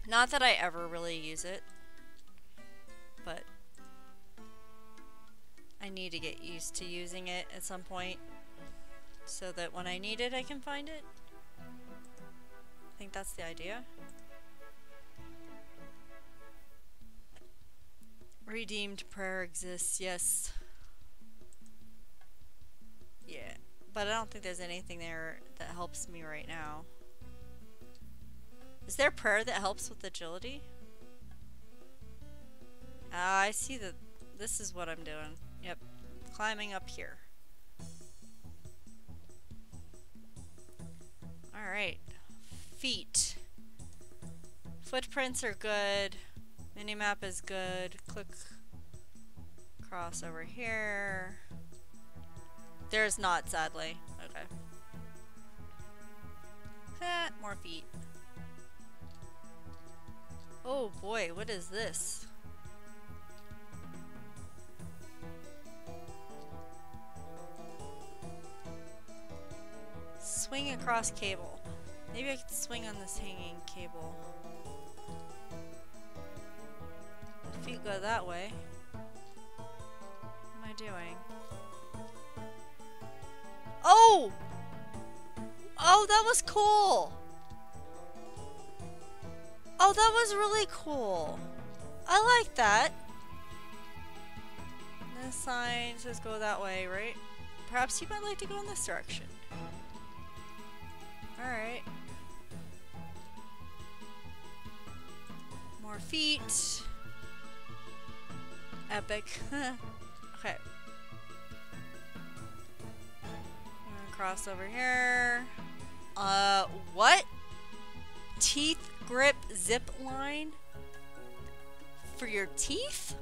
Not that I ever really use it, but I need to get used to using it at some point so that when I need it, I can find it. I think that's the idea. Redeemed prayer exists, yes. Yeah, but I don't think there's anything there that helps me right now. Is there prayer that helps with agility? Ah, I see that this is what I'm doing. Yep, climbing up here. Alright, feet. Footprints are good. Minimap is good. Click cross over here. There's not, sadly. Okay. Ah, more feet. Oh boy, what is this? Swing across cable. Maybe I could swing on this hanging cable. The feet go that way. What am I doing? Oh! Oh, that was cool! Oh, that was really cool. I like that. This sign says go that way, right? Perhaps you might like to go in this direction. Alright. More feet. Epic. Okay. Cross over here. Uh, what? Teeth grip zip line? For your teeth?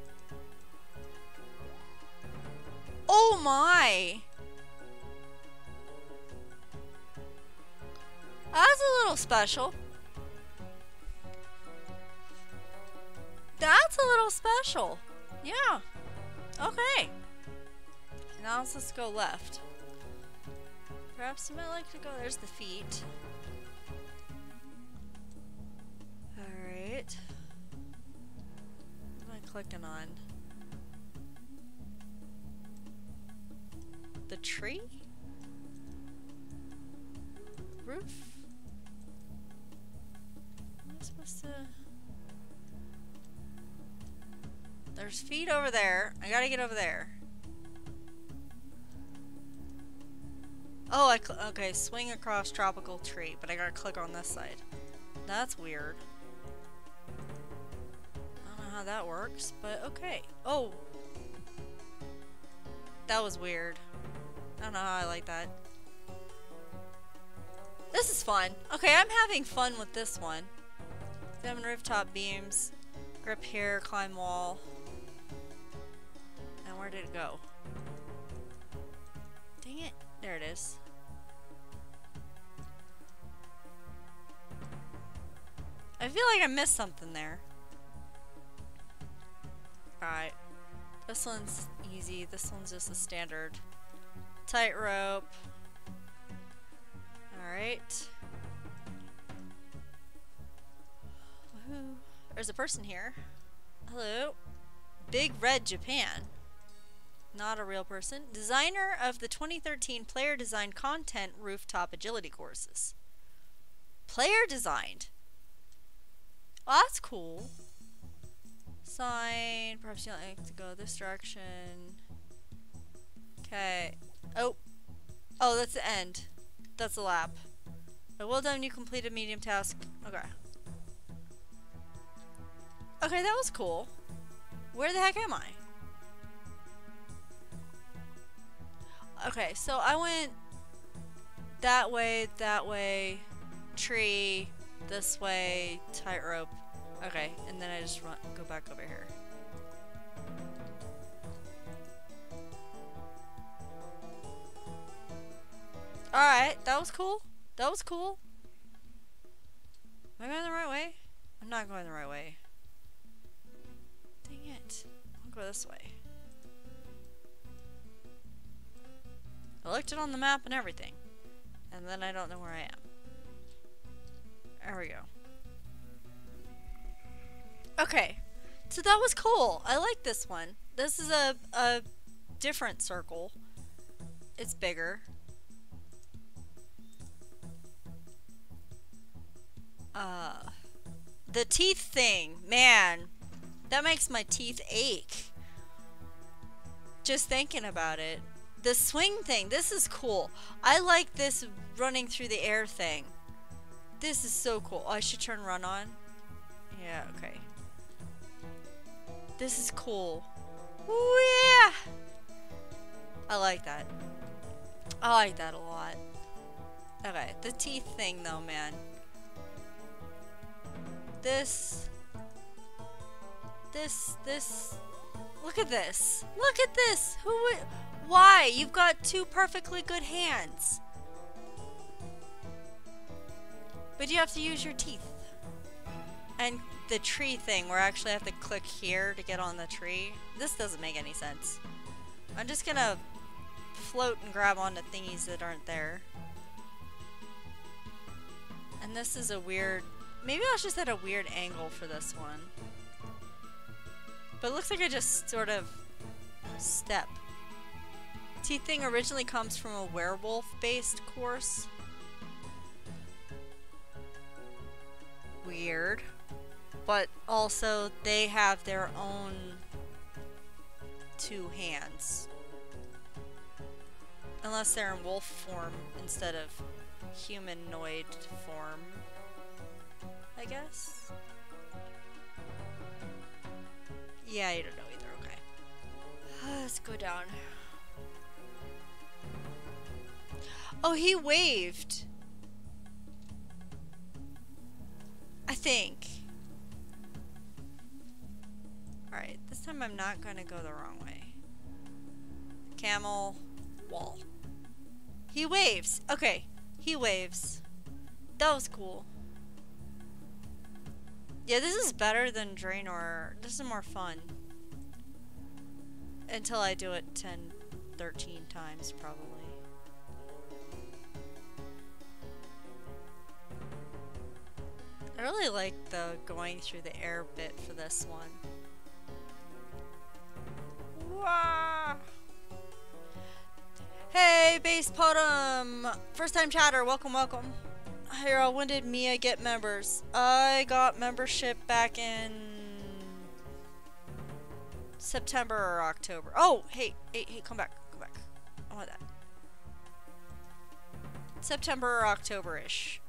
Oh my! That's a little special. That's a little special. Yeah. Okay. Now let's just go left. Perhaps you might like to go. There's the feet. Alright. What am I clicking on? The tree? Roof? Am I supposed to... There's feet over there. I gotta get over there. Oh, I cl okay, swing across tropical tree, but I gotta click on this side. That's weird. I don't know how that works, but okay. Oh! That was weird. I don't know how I like that. This is fun. Okay, I'm having fun with this one. Examine rooftop beams. Grip here, climb wall. And where did it go? Dang it. There it is. I feel like I missed something there. Alright. This one's easy. This one's just a standard. Tightrope. Alright. Woohoo. There's a person here. Hello. Big Red Japan. Not a real person. Designer of the twenty thirteen Player Designed Content Rooftop Agility Courses. Player Designed? Well, that's cool. Sign. Perhaps you like to go this direction. Okay. Oh. Oh, that's the end. That's the lap. Well done, you completed medium task. Okay. Okay, that was cool. Where the heck am I? Okay, so I went that way, that way, tree, this way, tightrope. Okay, and then I just run, go back over here. Alright, that was cool. That was cool. Am I going the right way? I'm not going the right way. Dang it. I'll go this way. I looked it on the map and everything. And then I don't know where I am. There we go. Okay. So that was cool. I like this one. This is a, a different circle. It's bigger. Uh, the teeth thing. Man, that makes my teeth ache. Just thinking about it. The swing thing. This is cool. I like this running through the air thing. This is so cool. Oh, I should turn run on. Yeah, okay. This is cool. Ooh, yeah! I like that. I like that a lot. Okay, the teeth thing though, man. This. This, this. Look at this. Look at this! Who would... Why? You've got two perfectly good hands. But you have to use your teeth. And the tree thing, where I actually have to click here to get on the tree. This doesn't make any sense. I'm just gonna float and grab onto thingies that aren't there. And this is a weird... Maybe I was just at a weird angle for this one. But it looks like I just sort of step. Teeth thing originally comes from a werewolf-based course. Weird. But also, they have their own two hands. Unless they're in wolf form instead of humanoid form, I guess? Yeah, I don't know either, okay. Let's go down. Oh, he waved! I think. Alright, this time I'm not gonna go the wrong way. Camel wall. He waves! Okay, he waves. That was cool. Yeah, this is better than Draynor. This is more fun. Until I do it ten, thirteen times, probably. I really like the going through the air bit for this one. Wow. Hey, Base Potom! First time chatter, welcome, welcome. Hero, when did Mia get members? I got membership back in September or October. Oh, hey, hey, hey, come back, come back. I want that. September or October-ish.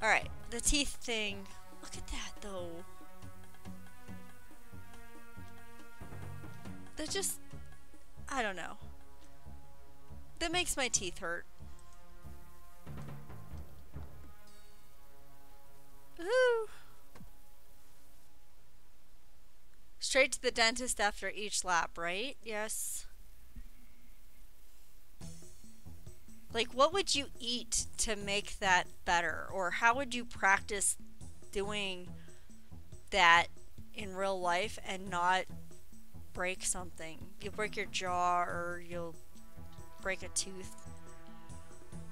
Alright, the teeth thing. Look at that, though. That just... I don't know. That makes my teeth hurt. Woohoo! Straight to the dentist after each lap, right? Yes. Like, what would you eat to make that better? Or how would you practice doing that in real life and not break something? You'll break your jaw or you'll break a tooth.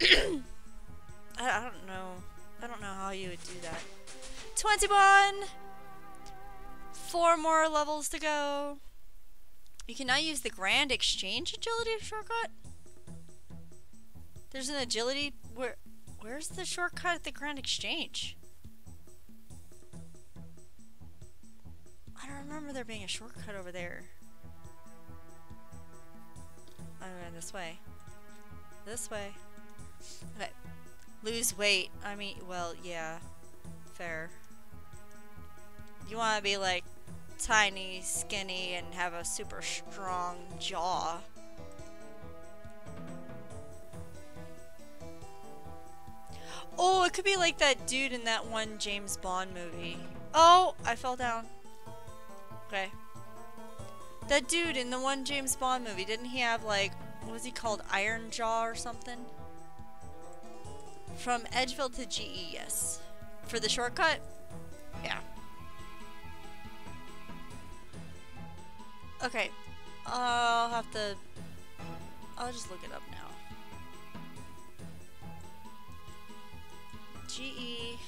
I, I don't know. I don't know how you would do that. twenty-one! Four more levels to go. You can now use the Grand Exchange agility shortcut? There's an agility... Where, where's the shortcut at the Grand Exchange? I don't remember there being a shortcut over there. I'm going this way. This way. Okay. Lose weight. I mean, well, yeah. Fair. You want to be, like, tiny, skinny, and have a super strong jaw. Oh, it could be like that dude in that one James Bond movie. Oh, I fell down. Okay. That dude in the one James Bond movie, didn't he have like, what was he called, Iron Jaw or something? From Edgeville to G E, yes. For the shortcut? Yeah. Okay, I'll have to... I'll just look it up now. G E.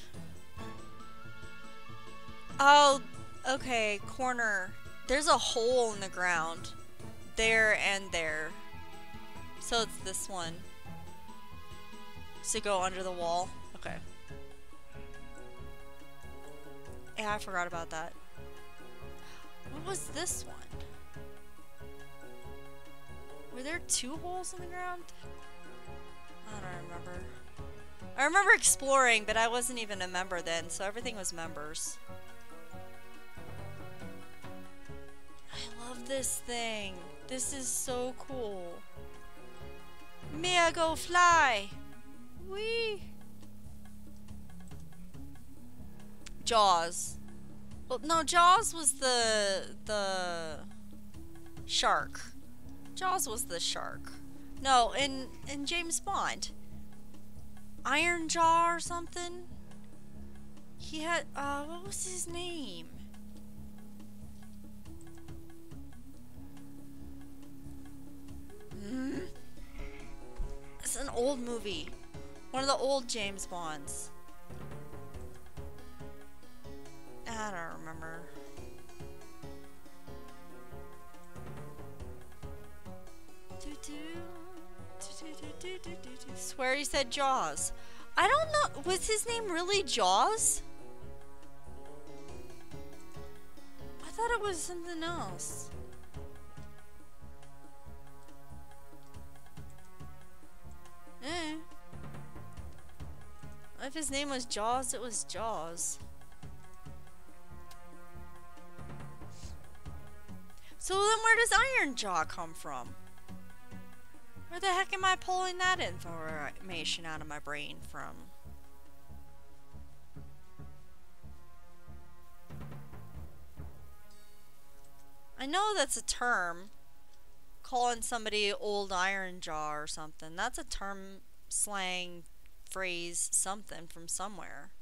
Oh, okay, corner. There's a hole in the ground. There and there. So it's this one. So go under the wall. Okay. Yeah, I forgot about that. What was this one? Were there two holes in the ground? I don't remember. I remember exploring, but I wasn't even a member then, so everything was members. I love this thing. This is so cool. May I go fly? Whee! Jaws. Well, no, Jaws was the... the... shark. Jaws was the shark. No, in, in James Bond. Iron Jaw or something? He had... Uh, what was his name? Mm. It's an old movie. One of the old James Bonds. I don't remember. Swear he said Jaws. I don't know. Was his name really Jaws? I thought it was something else. Eh. If his name was Jaws, it was Jaws. So then where does Iron Jaw come from? Where the heck am I pulling that information out of my brain from? I know that's a term. Calling somebody old Iron Jaw or something. That's a term, slang, phrase, something from somewhere.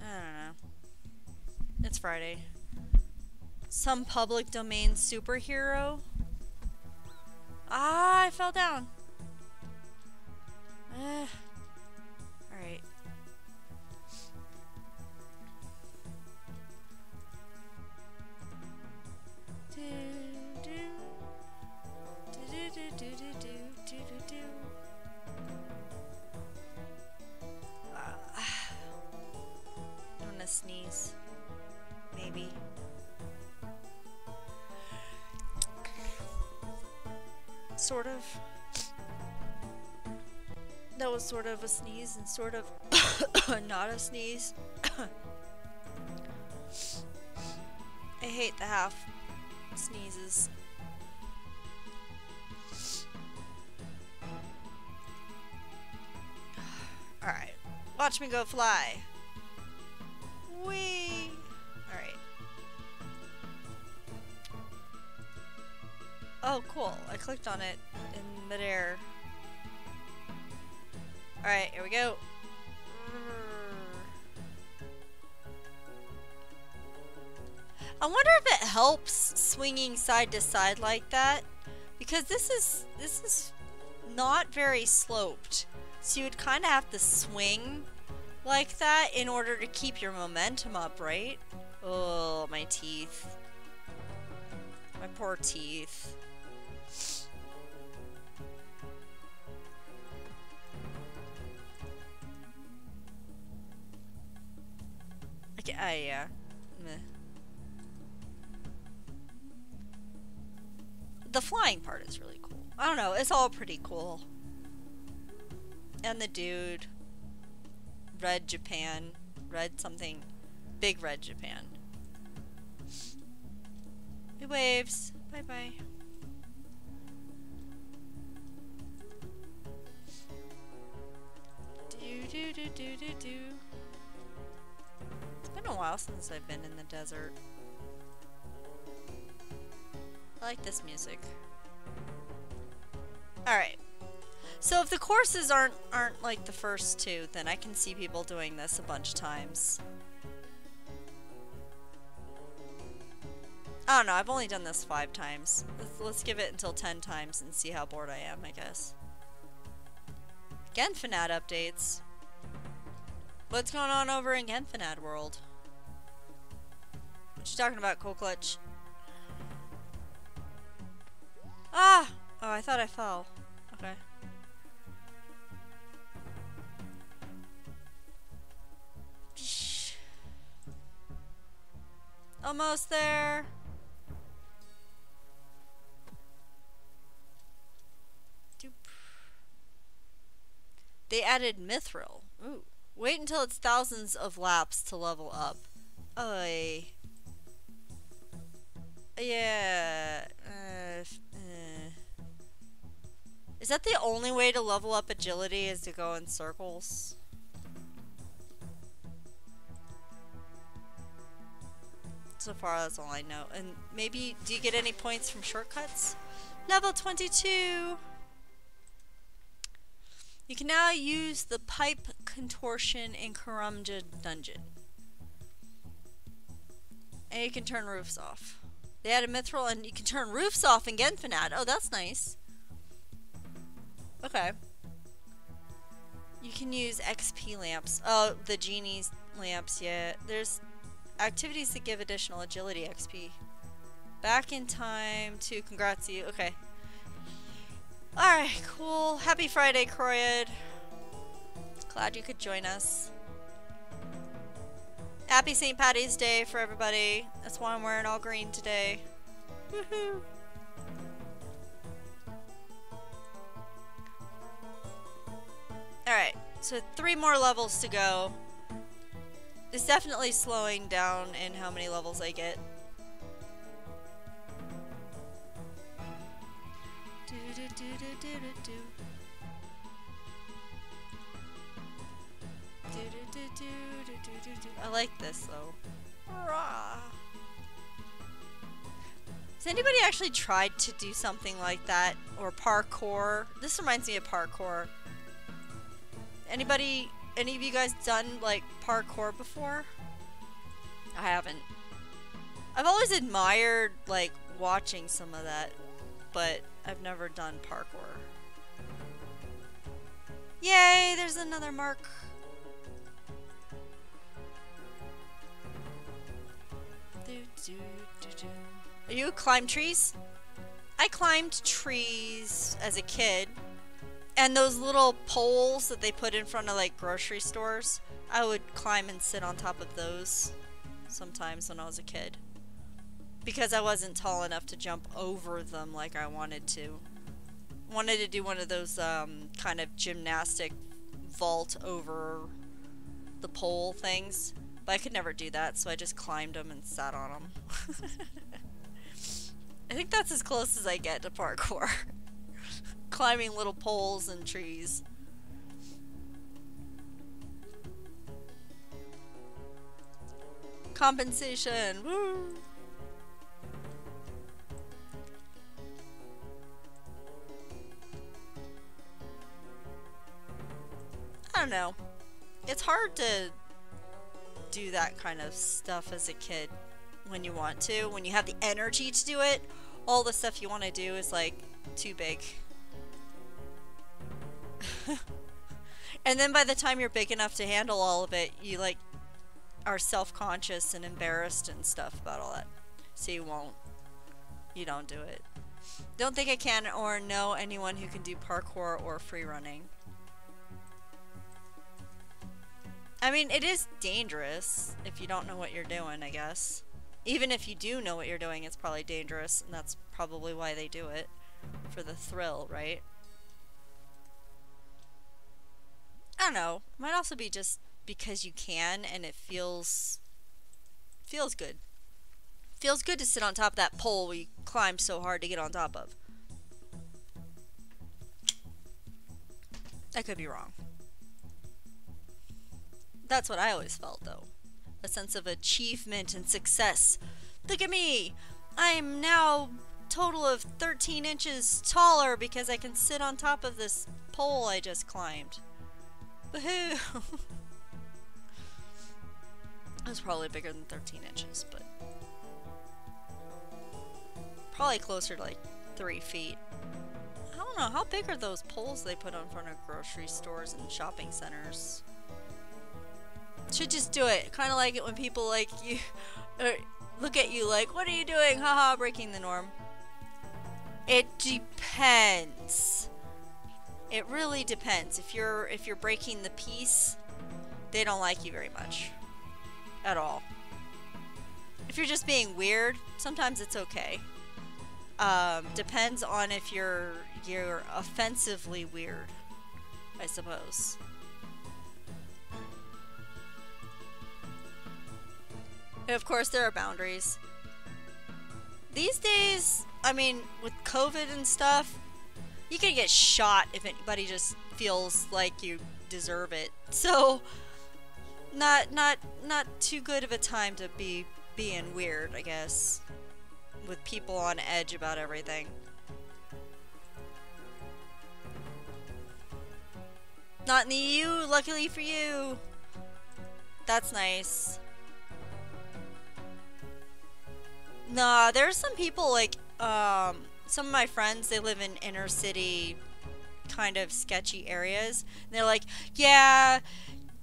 I don't know. It's Friday. Some public domain superhero. Ah, I fell down. Eh. Alright. I'm gonna sneeze. Maybe. Sort of. That was sort of a sneeze and sort of not a sneeze. I hate the half sneezes. Alright. Watch me go fly. Whee! Alright. Oh, cool. I clicked on it in midair. Alright, here we go. I wonder if it helps swinging side to side like that. Because this is, this is not very sloped. So you would kind of have to swing like that in order to keep your momentum up, right? Oh, my teeth. My poor teeth. Okay, ah, uh, yeah. Meh. The flying part is really cool. I don't know, it's all pretty cool. And the dude. Red Japan. Red something. Big Red Japan. He waves. Bye bye. Do do do do do do. It's been a while since I've been in the desert. I like this music. Alright. So if the courses aren't aren't like the first two, then I can see people doing this a bunch of times. I don't know, I've only done this five times. Let's, let's give it until ten times and see how bored I am, I guess. Genfanad updates. What's going on over in Genfanad world? What you talking about, Cold Clutch? Ah! Oh, I thought I fell. Okay. Almost there. They added Mithril. Ooh. Wait until it's thousands of laps to level up. Oy. Yeah. Uh, uh. Is that the only way to level up agility is to go in circles? So far, that's all I know. And maybe, do you get any points from shortcuts? Level twenty-two! You can now use the pipe contortion in Karamja dungeon. And you can turn roofs off. They had a mithril and you can turn roofs off in Genfanad. Oh, that's nice. Okay. You can use X P lamps. Oh, the genie's lamps, yeah. There's activities that give additional agility X P. Back in time to congrats you. Okay. Alright, cool. Happy Friday, Croyad. Glad you could join us. Happy Saint Patty's Day for everybody. That's why I'm wearing all green today. Woohoo! Alright, so three more levels to go. It's definitely slowing down in how many levels I get. Do, do, do, do, do, do. Do, do, do, do, do, do, do. I like this though. Rah. Has anybody actually tried to do something like that or parkour? This reminds me of parkour. Anybody, any of you guys done like parkour before? I haven't. I've always admired like watching some of that, but I've never done parkour. Yay, there's another mark. Are you climb trees? I climbed trees as a kid. And those little poles that they put in front of like grocery stores, I would climb and sit on top of those sometimes when I was a kid. Because I wasn't tall enough to jump over them like I wanted to. Wanted to do one of those um, kind of gymnastic vault over the pole things. But I could never do that, so I just climbed them and sat on them. I think that's as close as I get to parkour. Climbing little poles and trees. Compensation! Woo! I don't know. It's hard to do that kind of stuff as a kid when you want to. When you have the energy to do it, all the stuff you want to do is like too big. And then by the time you're big enough to handle all of it, you like are self-conscious and embarrassed and stuff about all that. So you won't. You don't do it. Don't think I can or know anyone who can do parkour or free running. I mean, it is dangerous if you don't know what you're doing, I guess. Even if you do know what you're doing, it's probably dangerous, and that's probably why they do it. For the thrill, right? I don't know. It might also be just because you can, and it feels... feels good. Feels good to sit on top of that pole we climbed so hard to get on top of. I could be wrong. That's what I always felt, though. A sense of achievement and success. Look at me! I'm now total of thirteen inches taller because I can sit on top of this pole I just climbed. Woohoo! It was probably bigger than thirteen inches, but probably closer to like three feet. I don't know, how big are those poles they put on front of grocery stores and shopping centers? Should just do it. Kind of like it when people like you or look at you like, what are you doing? Haha, breaking the norm. It depends. It really depends. If you're if you're breaking the peace, they don't like you very much. At all. If you're just being weird, sometimes it's okay. Um, depends on if you're you're offensively weird, I suppose. And of course, there are boundaries. These days, I mean, with COVID and stuff, you can get shot if anybody just feels like you deserve it. So, not not not too good of a time to be being weird, I guess, with people on edge about everything. Not in the E U, luckily for you. That's nice. Nah, there's some people like, um, some of my friends, they live in inner city kind of sketchy areas. And they're like, yeah,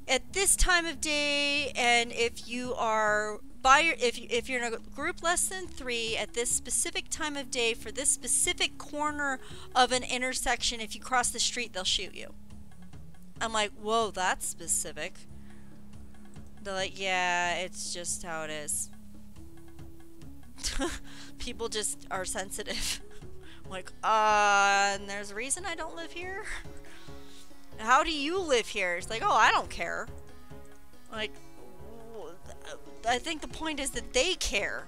at this time of day, and if you are by your, if, if you're in a group less than three at this specific time of day for this specific corner of an intersection, if you cross the street, they'll shoot you. I'm like, whoa, that's specific. They're like, yeah, it's just how it is. People just are sensitive. I'm like, uh, and there's a reason I don't live here? How do you live here? It's like, oh, I don't care. I'm like, I think the point is that they care.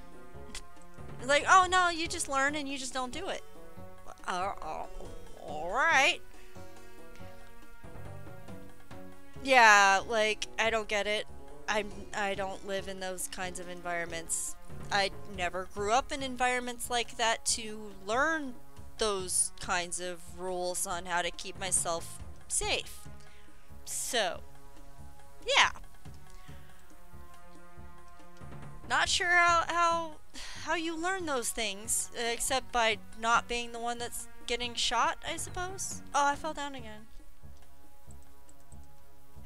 It's like, oh, no, you just learn and you just don't do it. Uh, uh, all right. Yeah, like, I don't get it. I'm, I don't live in those kinds of environments. I never grew up in environments like that to learn those kinds of rules on how to keep myself safe. So, yeah. Not sure how how, how you learn those things, except by not being the one that's getting shot, I suppose. Oh, I fell down again.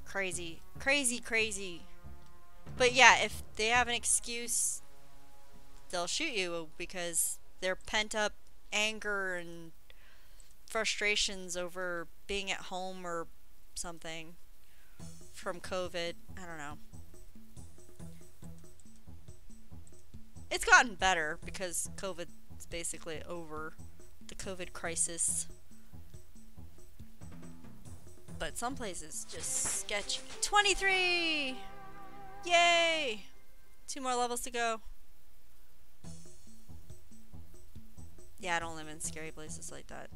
Crazy, crazy, crazy. But yeah, if they have an excuse, they'll shoot you because their pent-up anger and frustrations over being at home or something from COVID. I don't know. It's gotten better because COVID's basically over, the COVID crisis. But some places just sketchy. twenty-three! Yay! Two more levels to go. Yeah, I don't live in scary places like that.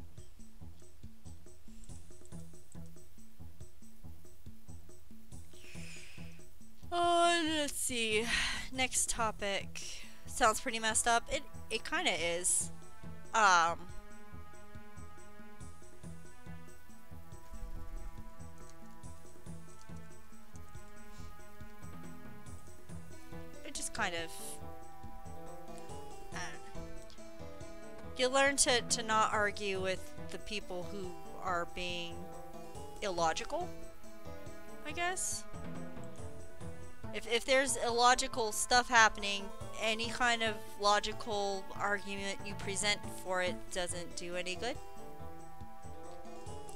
Oh, let's see. Next topic. Sounds pretty messed up. It it kind of is. Um. It just kind of. Uh, you learn to, to not argue with the people who are being illogical, I guess. If, if there's illogical stuff happening, any kind of logical argument you present for it doesn't do any good.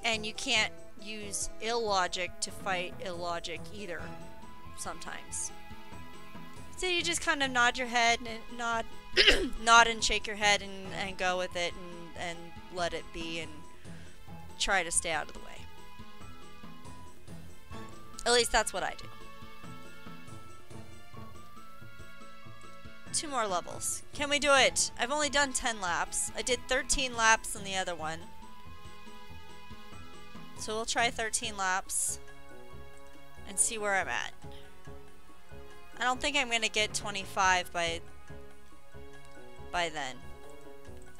And you can't use illogic to fight illogic either, sometimes. So you just kind of nod your head and nod, nod and shake your head and, and go with it and, and let it be and try to stay out of the way. At least that's what I do. Two more levels. Can we do it? I've only done ten laps. I did thirteen laps on the other one. So we'll try thirteen laps and see where I'm at. I don't think I'm going to get twenty-five by by then.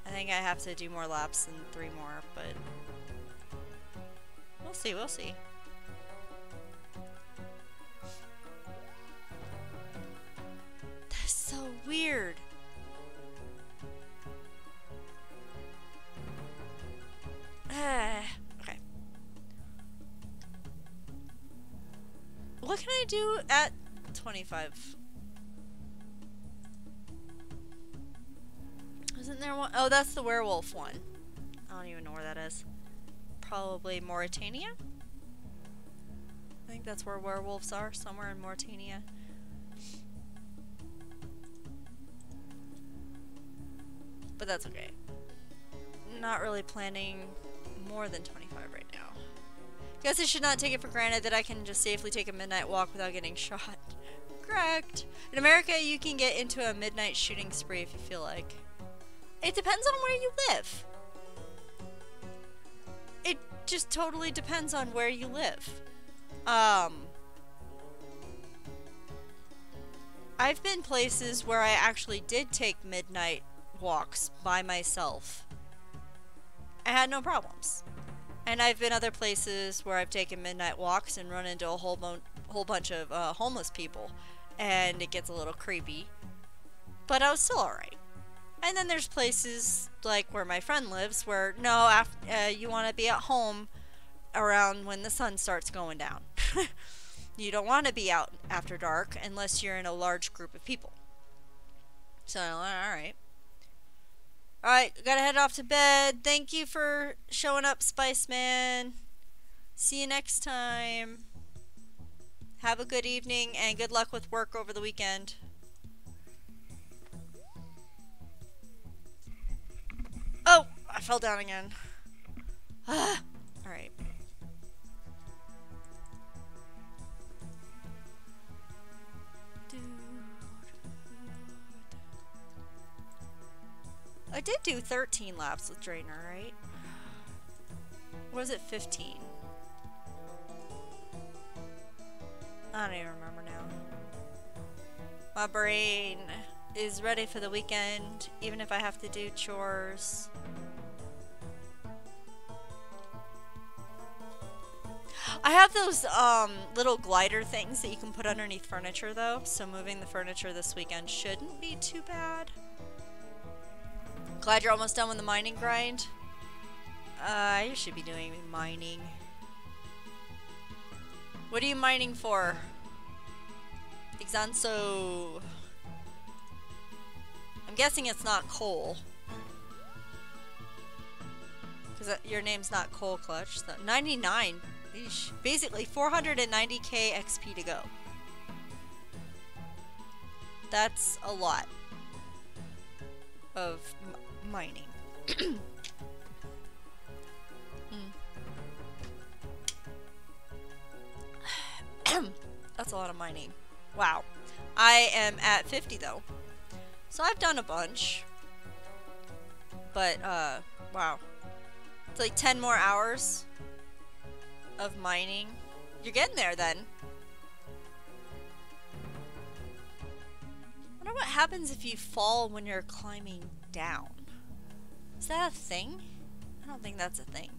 I think think I have to do more laps than three more, but we'll see, we'll see. That's so weird. Ah, okay. What can I do at twenty-five? Isn't there one? Oh, that's the werewolf one. I don't even know where that is. Probably Mauritania? I think that's where werewolves are, somewhere in Mauritania. But that's okay. Not really planning more than twenty-five right now. Guess I should not take it for granted that I can just safely take a midnight walk without getting shot. Correct. In America, you can get into a midnight shooting spree if you feel like. It depends on where you live. It just totally depends on where you live. Um, I've been places where I actually did take midnight walks by myself. I had no problems. And I've been other places where I've taken midnight walks and run into a whole, bon whole bunch of uh, homeless people. And it gets a little creepy. But I was still alright. And then there's places like where my friend lives where, no, after, uh, you want to be at home around when the sun starts going down. You don't want to be out after dark unless you're in a large group of people. So, alright. Alright, gotta head off to bed. Thank you for showing up, Spice Man. See you next time. Have a good evening and good luck with work over the weekend. Oh, I fell down again. Ah, alright. I did do thirteen laps with Draynor, right? Or was it fifteen? I don't even remember now. My brain is ready for the weekend, even if I have to do chores. I have those um, little glider things that you can put underneath furniture, though, so moving the furniture this weekend shouldn't be too bad. Glad you're almost done with the mining grind. Uh, you should be doing mining. What are you mining for? Exanso. I'm guessing it's not coal. Because your name's not Coal Clutch. So ninety-nine. Eesh. Basically four hundred ninety K X P to go. That's a lot of m mining. mm. That's a lot of mining. Wow. I am at fifty though. So I've done a bunch. But uh wow. It's like ten more hours of mining. You're getting there then. I wonder what happens if you fall when you're climbing down. Is that a thing? I don't think that's a thing.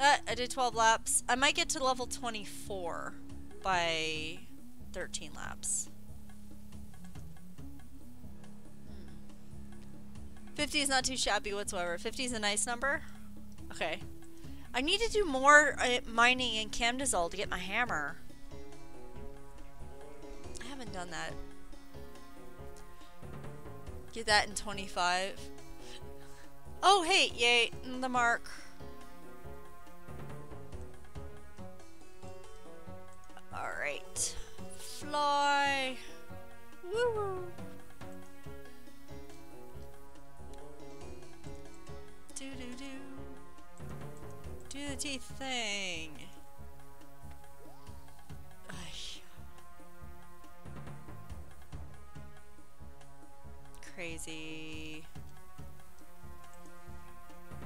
Uh, I did twelve laps. I might get to level twenty-four by thirteen laps. fifty is not too shabby whatsoever. fifty is a nice number. Okay. I need to do more uh, mining in Camdazol to get my hammer. I haven't done that. Get that in twenty-five. Oh hey, yay, the mark. Alright. Fly. Woo woo. Do do do. Do the teeth thing. Crazy.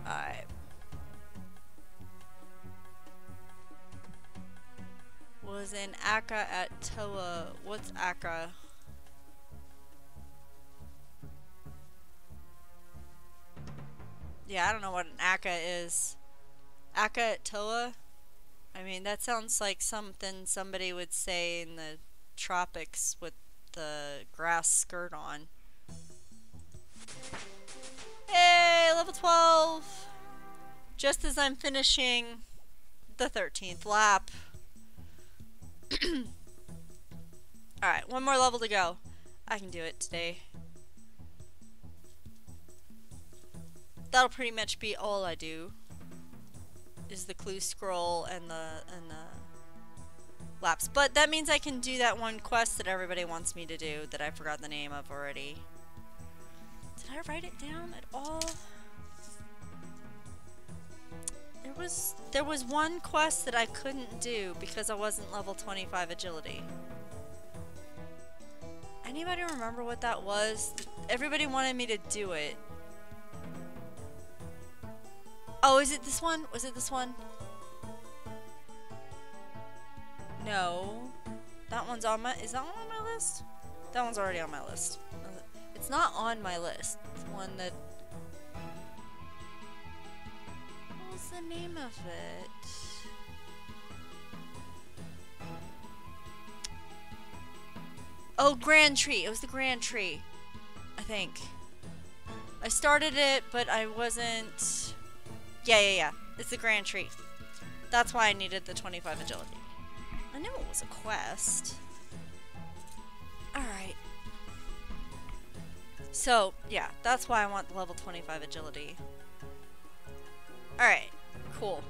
Alright. Was in Akka at Toa. What's Akka? Yeah, I don't know what an Akka is. Akka Atilla? I mean, that sounds like something somebody would say in the tropics with the grass skirt on. Hey, level twelve! Just as I'm finishing the thirteenth lap. Alright, one more level to go. I can do it today. That'll pretty much be all I do. Is the clue scroll and the and the laps. But that means I can do that one quest that everybody wants me to do that I forgot the name of already. Did I write it down at all? There was there was one quest that I couldn't do because I wasn't level twenty-five agility. Anybody remember what that was? Everybody wanted me to do it. Oh, is it this one? Was it this one? No. That one's on my... Is that one on my list? That one's already on my list. It's not on my list. It's one that... What was the name of it? Oh, Grand Tree. It was the Grand Tree. I think. I started it, but I wasn't... Yeah, yeah, yeah. It's the Grand Tree. That's why I needed the twenty-five agility. I knew it was a quest. Alright. So, yeah. That's why I want the level twenty-five agility. Alright. Cool.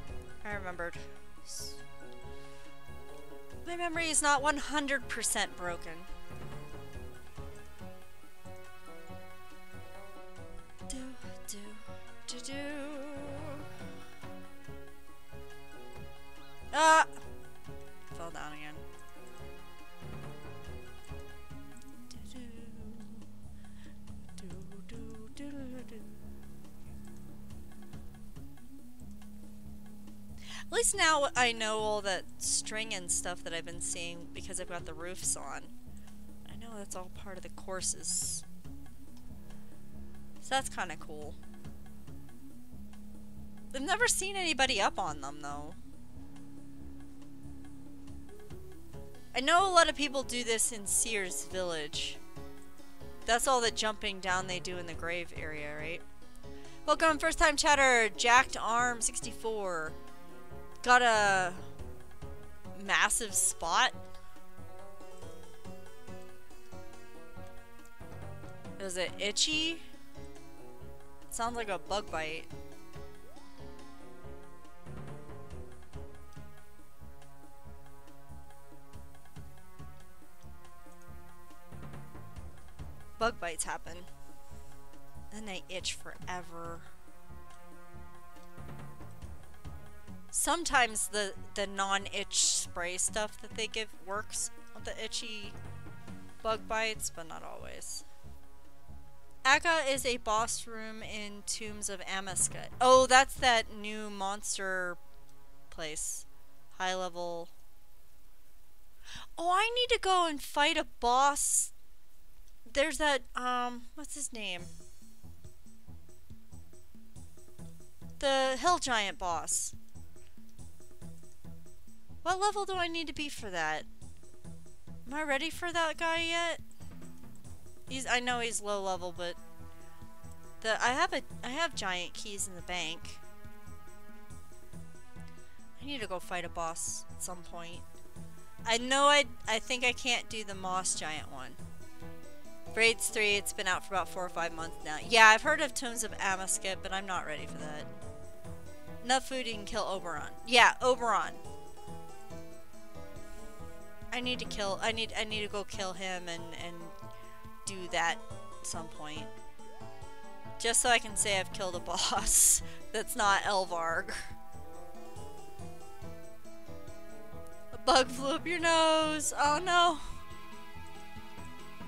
I remembered. My memory is not one hundred percent broken. Do, do, do, do. Ah! Fell down again. At least now I know all that string and stuff that I've been seeing because I've got the roofs on. I know that's all part of the courses. So that's kind of cool. I've never seen anybody up on them though. I know a lot of people do this in Sears Village. That's all the jumping down they do in the grave area, right? Welcome, first time chatter, Jacked Arm sixty-four. Got a massive spot. Is it itchy? Sounds like a bug bite. Bug bites happen. And they itch forever. Sometimes the, the non-itch spray stuff that they give works on the itchy bug bites, but not always. Akka is a boss room in Tombs of Amascut. Oh, that's that new monster place. High level. Oh, I need to go and fight a boss. There's that, um, what's his name? The hill giant boss. What level do I need to be for that? Am I ready for that guy yet? He's, I know he's low level, but the, I have a, I have giant keys in the bank. I need to go fight a boss at some point. I know I, I think I can't do the moss giant one. Braids three, it's been out for about four or five months now. Yeah, I've heard of Tombs of Amascut, but I'm not ready for that. Enough food, you can kill Oberon. Yeah, Oberon. I need to kill, I need I need to go kill him and, and do that at some point. Just so I can say I've killed a boss that's not Elvarg. A bug flew up your nose, oh no.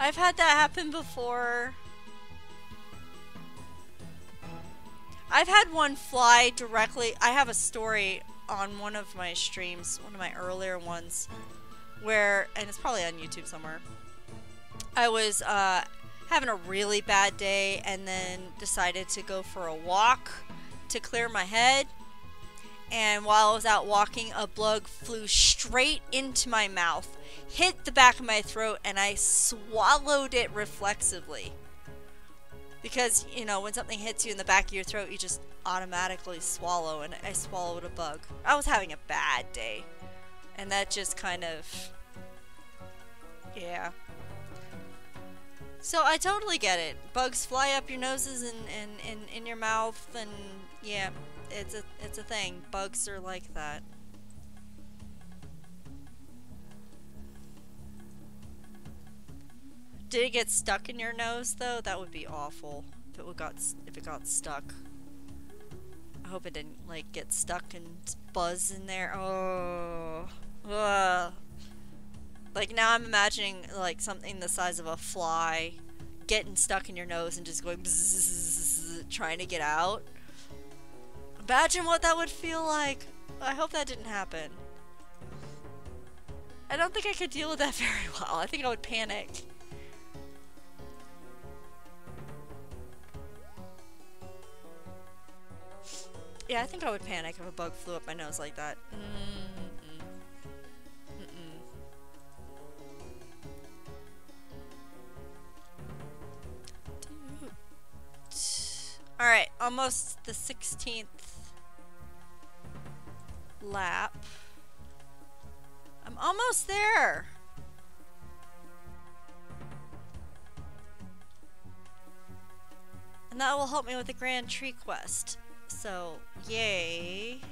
I've had that happen before. I've had one fly directly. I have a story on one of my streams, one of my earlier ones, where, and it's probably on YouTube somewhere, I was uh, having a really bad day and then decided to go for a walk to clear my head, and while I was out walking, a bug flew straight into my mouth, hit the back of my throat, and I swallowed it reflexively. Because, you know, when something hits you in the back of your throat, you just automatically swallow, and I swallowed a bug. I was having a bad day, and that just kind of... yeah. So I totally get it. Bugs fly up your noses and, and, and in your mouth, and yeah, it's a, it's a thing. Bugs are like that. Did it get stuck in your nose though? That would be awful if it got if it got stuck. I hope it didn't like get stuck and buzz in there. Oh, ugh. Like now I'm imagining like something the size of a fly getting stuck in your nose and just going bzzz, trying to get out. Imagine what that would feel like. I hope that didn't happen. I don't think I could deal with that very well. I think I would panic. Yeah, I think I would panic if a bug flew up my nose like that. Mm-mm. Mm-mm. Alright, almost the sixteenth lap. I'm almost there! And that will help me with the Grand Tree Quest. So, yay.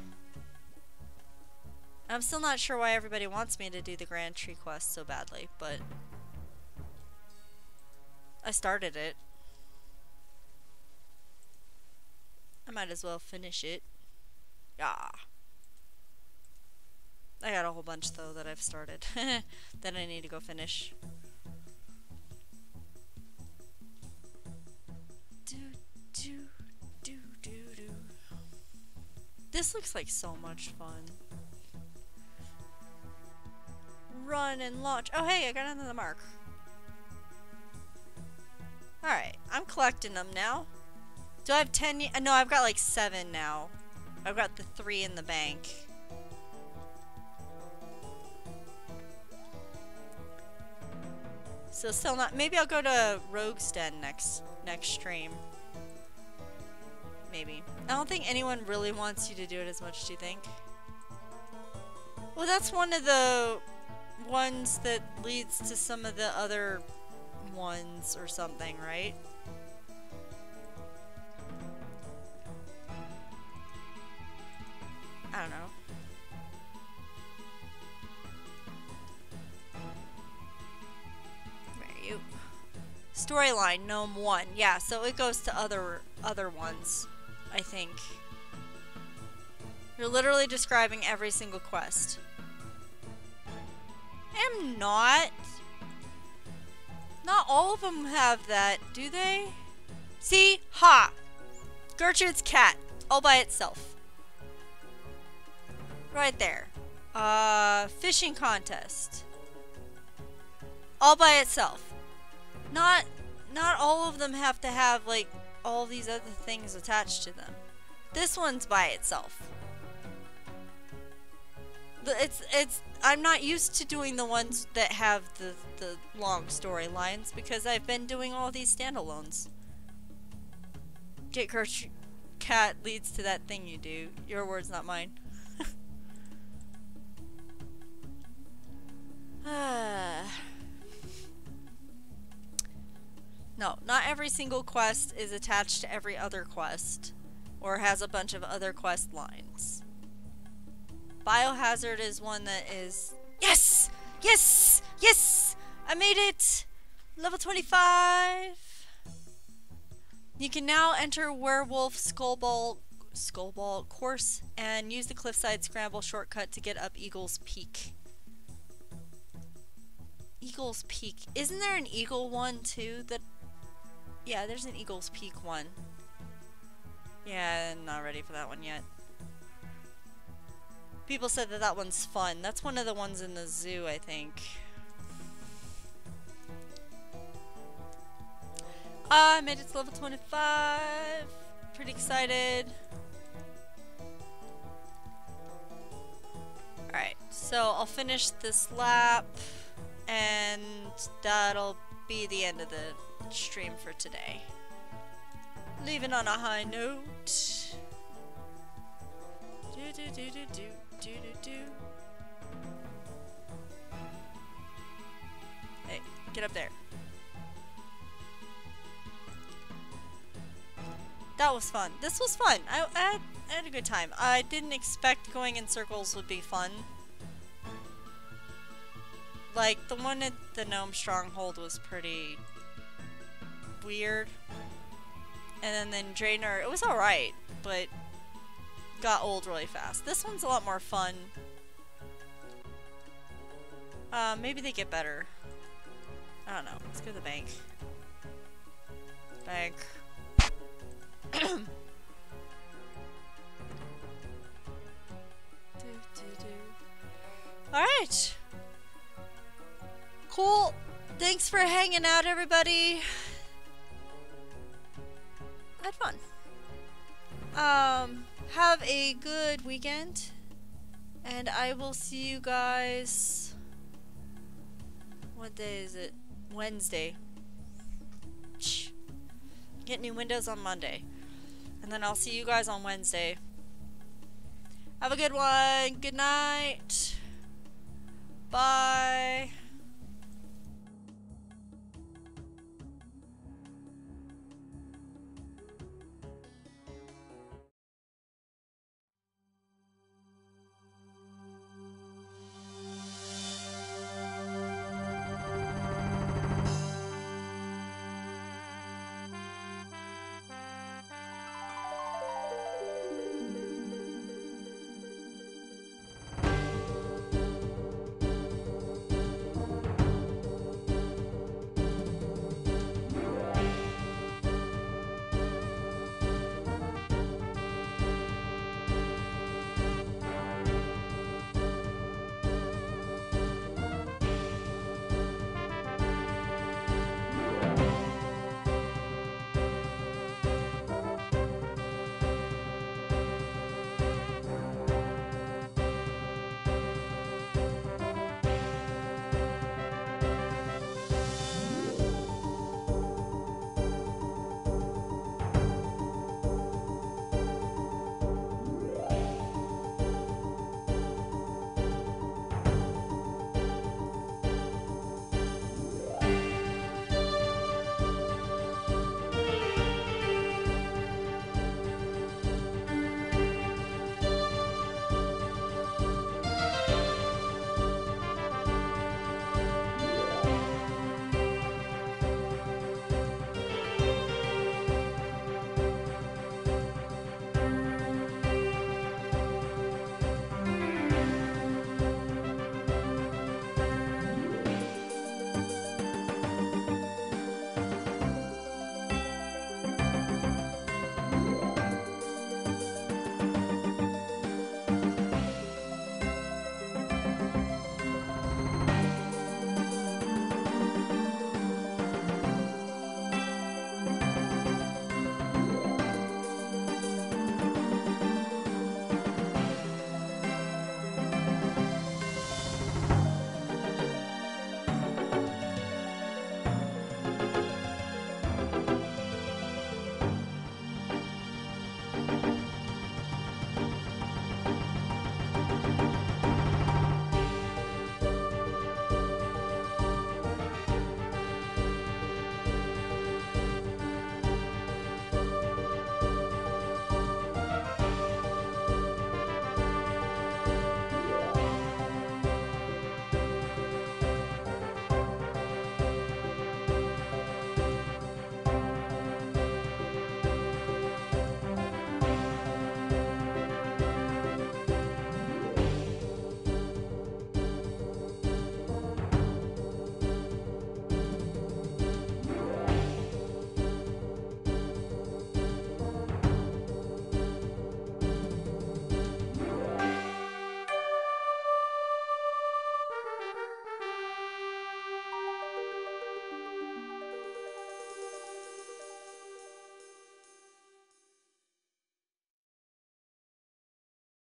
I'm still not sure why everybody wants me to do the Grand Tree Quest so badly, but I started it. I might as well finish it. Ah. I got a whole bunch, though, that I've started that I need to go finish. Do, do. This looks like so much fun. Run and launch. Oh hey, I got another mark. Alright, I'm collecting them now. Do I have ten? No, I've got like seven now. I've got the three in the bank. So still not, maybe I'll go to Rogue's Den next, next stream. Maybe. I don't think anyone really wants you to do it as much, do you think? Well, that's one of the ones that leads to some of the other ones or something, right? I don't know. Where are you? Storyline, Gnome one. Yeah, so it goes to other other ones. I think. You're literally describing every single quest. I'm not. Not all of them have that, do they? See? Ha! Gertrude's cat. All by itself. Right there. Uh, fishing contest. All by itself. Not, not all of them have to have, like, all these other things attached to them. This one's by itself. It's it's. I'm not used to doing the ones that have the the long storylines because I've been doing all these standalones. Get Gertrude cat leads to that thing you do. Your words, not mine. Ah. No, not every single quest is attached to every other quest, or has a bunch of other quest lines. Biohazard is one that is... Yes! Yes! Yes! I made it! Level twenty-five! You can now enter Werewolf Skullball, Skullball Course and use the Cliffside Scramble shortcut to get up Eagle's Peak. Eagle's Peak. Isn't there an Eagle one too that... Yeah, there's an Eagle's Peak one. Yeah, I'm not ready for that one yet. People said that that one's fun. That's one of the ones in the zoo, I think. Uh, I made it to level twenty-five. Pretty excited. So I'll finish this lap, and that'll be the end of the stream for today. Leaving on a high note. Do do do do do do do do. Hey, get up there. That was fun. This was fun. I, I, had, I had a good time. I didn't expect going in circles would be fun. Like, the one at the Gnome Stronghold was pretty weird. And then, then Draynor, it was alright, but got old really fast. This one's a lot more fun. Uh, maybe they get better. I don't know. Let's go to the bank. Bank. Alright. Cool. Thanks for hanging out, everybody. I had fun. Um, have a good weekend. And I will see you guys... What day is it? Wednesday. Get new windows on Monday. And then I'll see you guys on Wednesday. Have a good one. Good night. Bye.